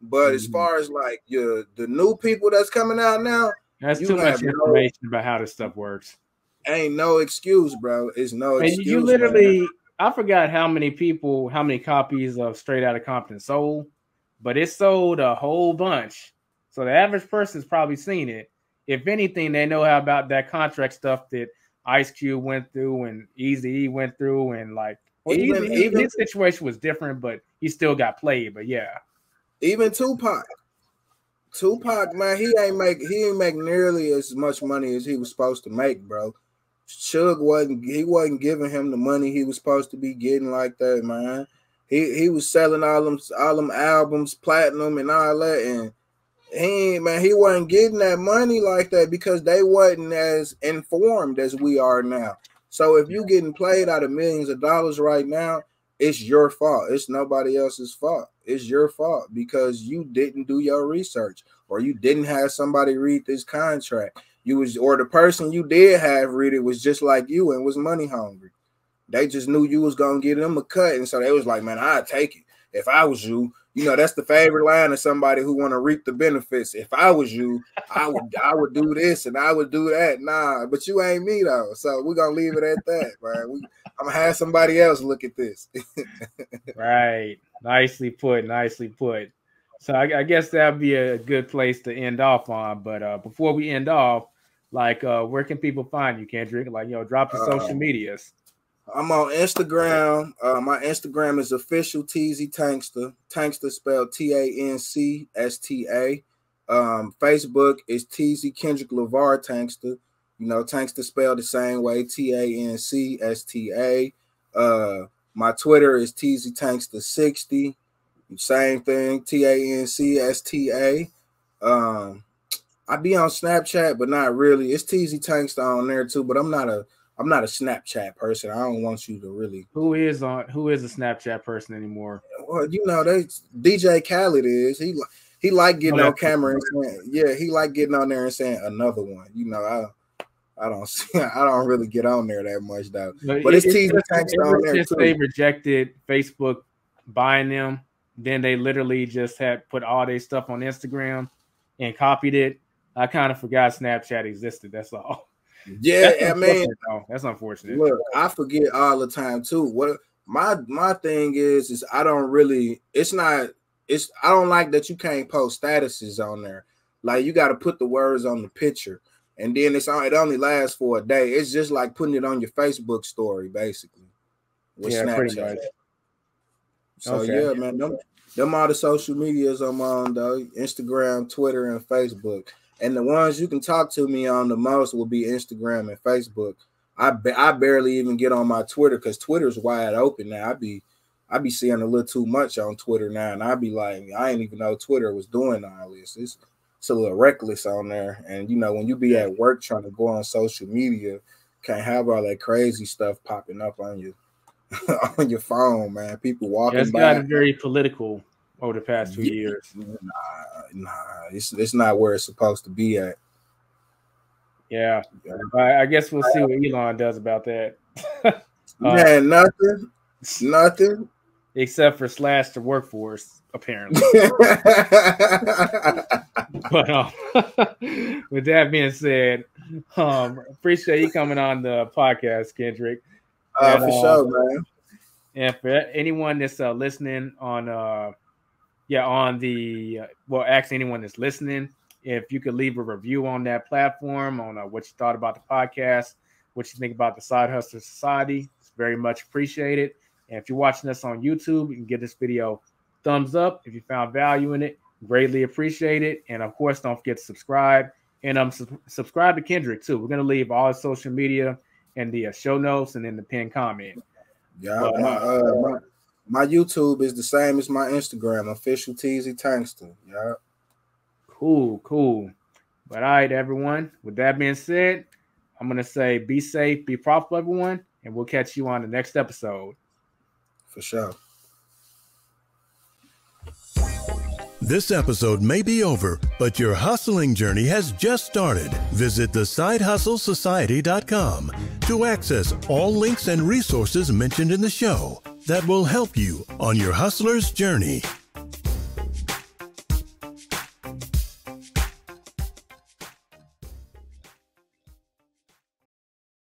But mm-hmm. as far as like your the new people that's coming out now, that's too much information no, about how this stuff works. Ain't no excuse, bro. It's no and excuse. You literally, man. I forgot how many people, how many copies of Straight Outta Compton sold, but it sold a whole bunch. So the average person's probably seen it. If anything, they know how about that contract stuff that Ice Cube went through and Eazy-E went through, and like, well, even, Eazy-E, even his situation was different, but he still got played. But yeah, even Tupac, Tupac, man, he ain't make he ain't make nearly as much money as he was supposed to make, bro. Suge wasn't he wasn't giving him the money he was supposed to be getting like that, man. He he was selling all them all them albums, platinum and all that, and he man, he wasn't getting that money like that because they wasn't as informed as we are now. So if you getting played out of millions of dollars right now, it's your fault. It's nobody else's fault. It's your fault because you didn't do your research, or you didn't have somebody read this contract. You was, or the person you did have read it was just like you and was money hungry. They just knew you was gonna give them a cut, and so they was like, man, I'd take it if I was you. You know, that's the favorite line of somebody who want to reap the benefits. If I was you, I would I would do this and I would do that. Nah, but you ain't me though. So we're gonna leave it at that, right? We, I'm gonna have somebody else look at this. Right. Nicely put, nicely put. So I, I guess that'd be a good place to end off on. But uh, before we end off, like uh, where can people find you, Kendrick? Like, you know, drop your uh, social medias. I'm on Instagram. Uh, my Instagram is official Teezy Tankster. Tankster spelled T A N C S T A. Um, Facebook is Teezy Kendrick Lamar Tankster. You know, Tankster spelled the same way, T A N C S T A. Uh, my Twitter is Teezy Tankster sixty. Same thing, T A N C S T A. Um, I be on Snapchat, but not really. It's Teezy Tankster on there too, but I'm not a I'm not a Snapchat person. I don't want you to really. Who is on? Who is a Snapchat person anymore? Well, you know, they D J Khaled is. He he like getting oh, on camera cool. and saying, yeah, he like getting on there and saying another one. You know, I I don't see, I don't really get on there that much though. But, but it's Teezy Tankster on there too. They rejected Facebook buying them. Then they literally just had put all their stuff on Instagram and copied it. I kind of forgot Snapchat existed. That's all. Yeah, that's I mean, though. That's unfortunate. Look, I forget all the time too. What my my thing is is I don't really. It's not. It's I don't like that you can't post statuses on there. Like, you got to put the words on the picture, and then it's on. It only lasts for a day. It's just like putting it on your Facebook story, basically. With yeah, Snapchat. Pretty much. So, okay. yeah, man, them, them all the social medias I'm on, though, Instagram, Twitter, and Facebook. And the ones you can talk to me on the most will be Instagram and Facebook. I ba I barely even get on my Twitter because Twitter's wide open now. I be I be seeing a little too much on Twitter now, and I be like, I didn't even know Twitter was doing all this. It's, it's a little reckless on there. And, you know, when you be at work trying to go on social media, can't have all that crazy stuff popping up on you. on your phone, man. People walking yeah, it's by. It's gotten very political over the past two yeah, years. Nah, nah, it's it's not where it's supposed to be at. Yeah, yeah. I, I guess we'll see what Elon does about that. uh, yeah, nothing, nothing except for slash the workforce, apparently. But um, with that being said, um, appreciate you coming on the podcast, Kendrick. Uh, and, for um, sure, man. And for anyone that's uh, listening on, uh, yeah, on the uh, well, actually, anyone that's listening, if you could leave a review on that platform on uh, what you thought about the podcast, what you think about the Side Hustler Society, it's very much appreciated. And if you're watching us on YouTube, you can give this video a thumbs up if you found value in it. Greatly appreciate it. And of course, don't forget to subscribe and um su- subscribe to Kendrick too. We're gonna leave all his social media and the uh, show notes and in the pinned comment. Yeah, but, my, uh, my my YouTube is the same as my Instagram, official Teezy Tangster. Yeah, cool, cool. But all right, everyone. With that being said, I'm gonna say be safe, be profitable, everyone, and we'll catch you on the next episode. For sure. This episode may be over, but your hustling journey has just started. Visit the side hustle society dot com to access all links and resources mentioned in the show that will help you on your hustler's journey.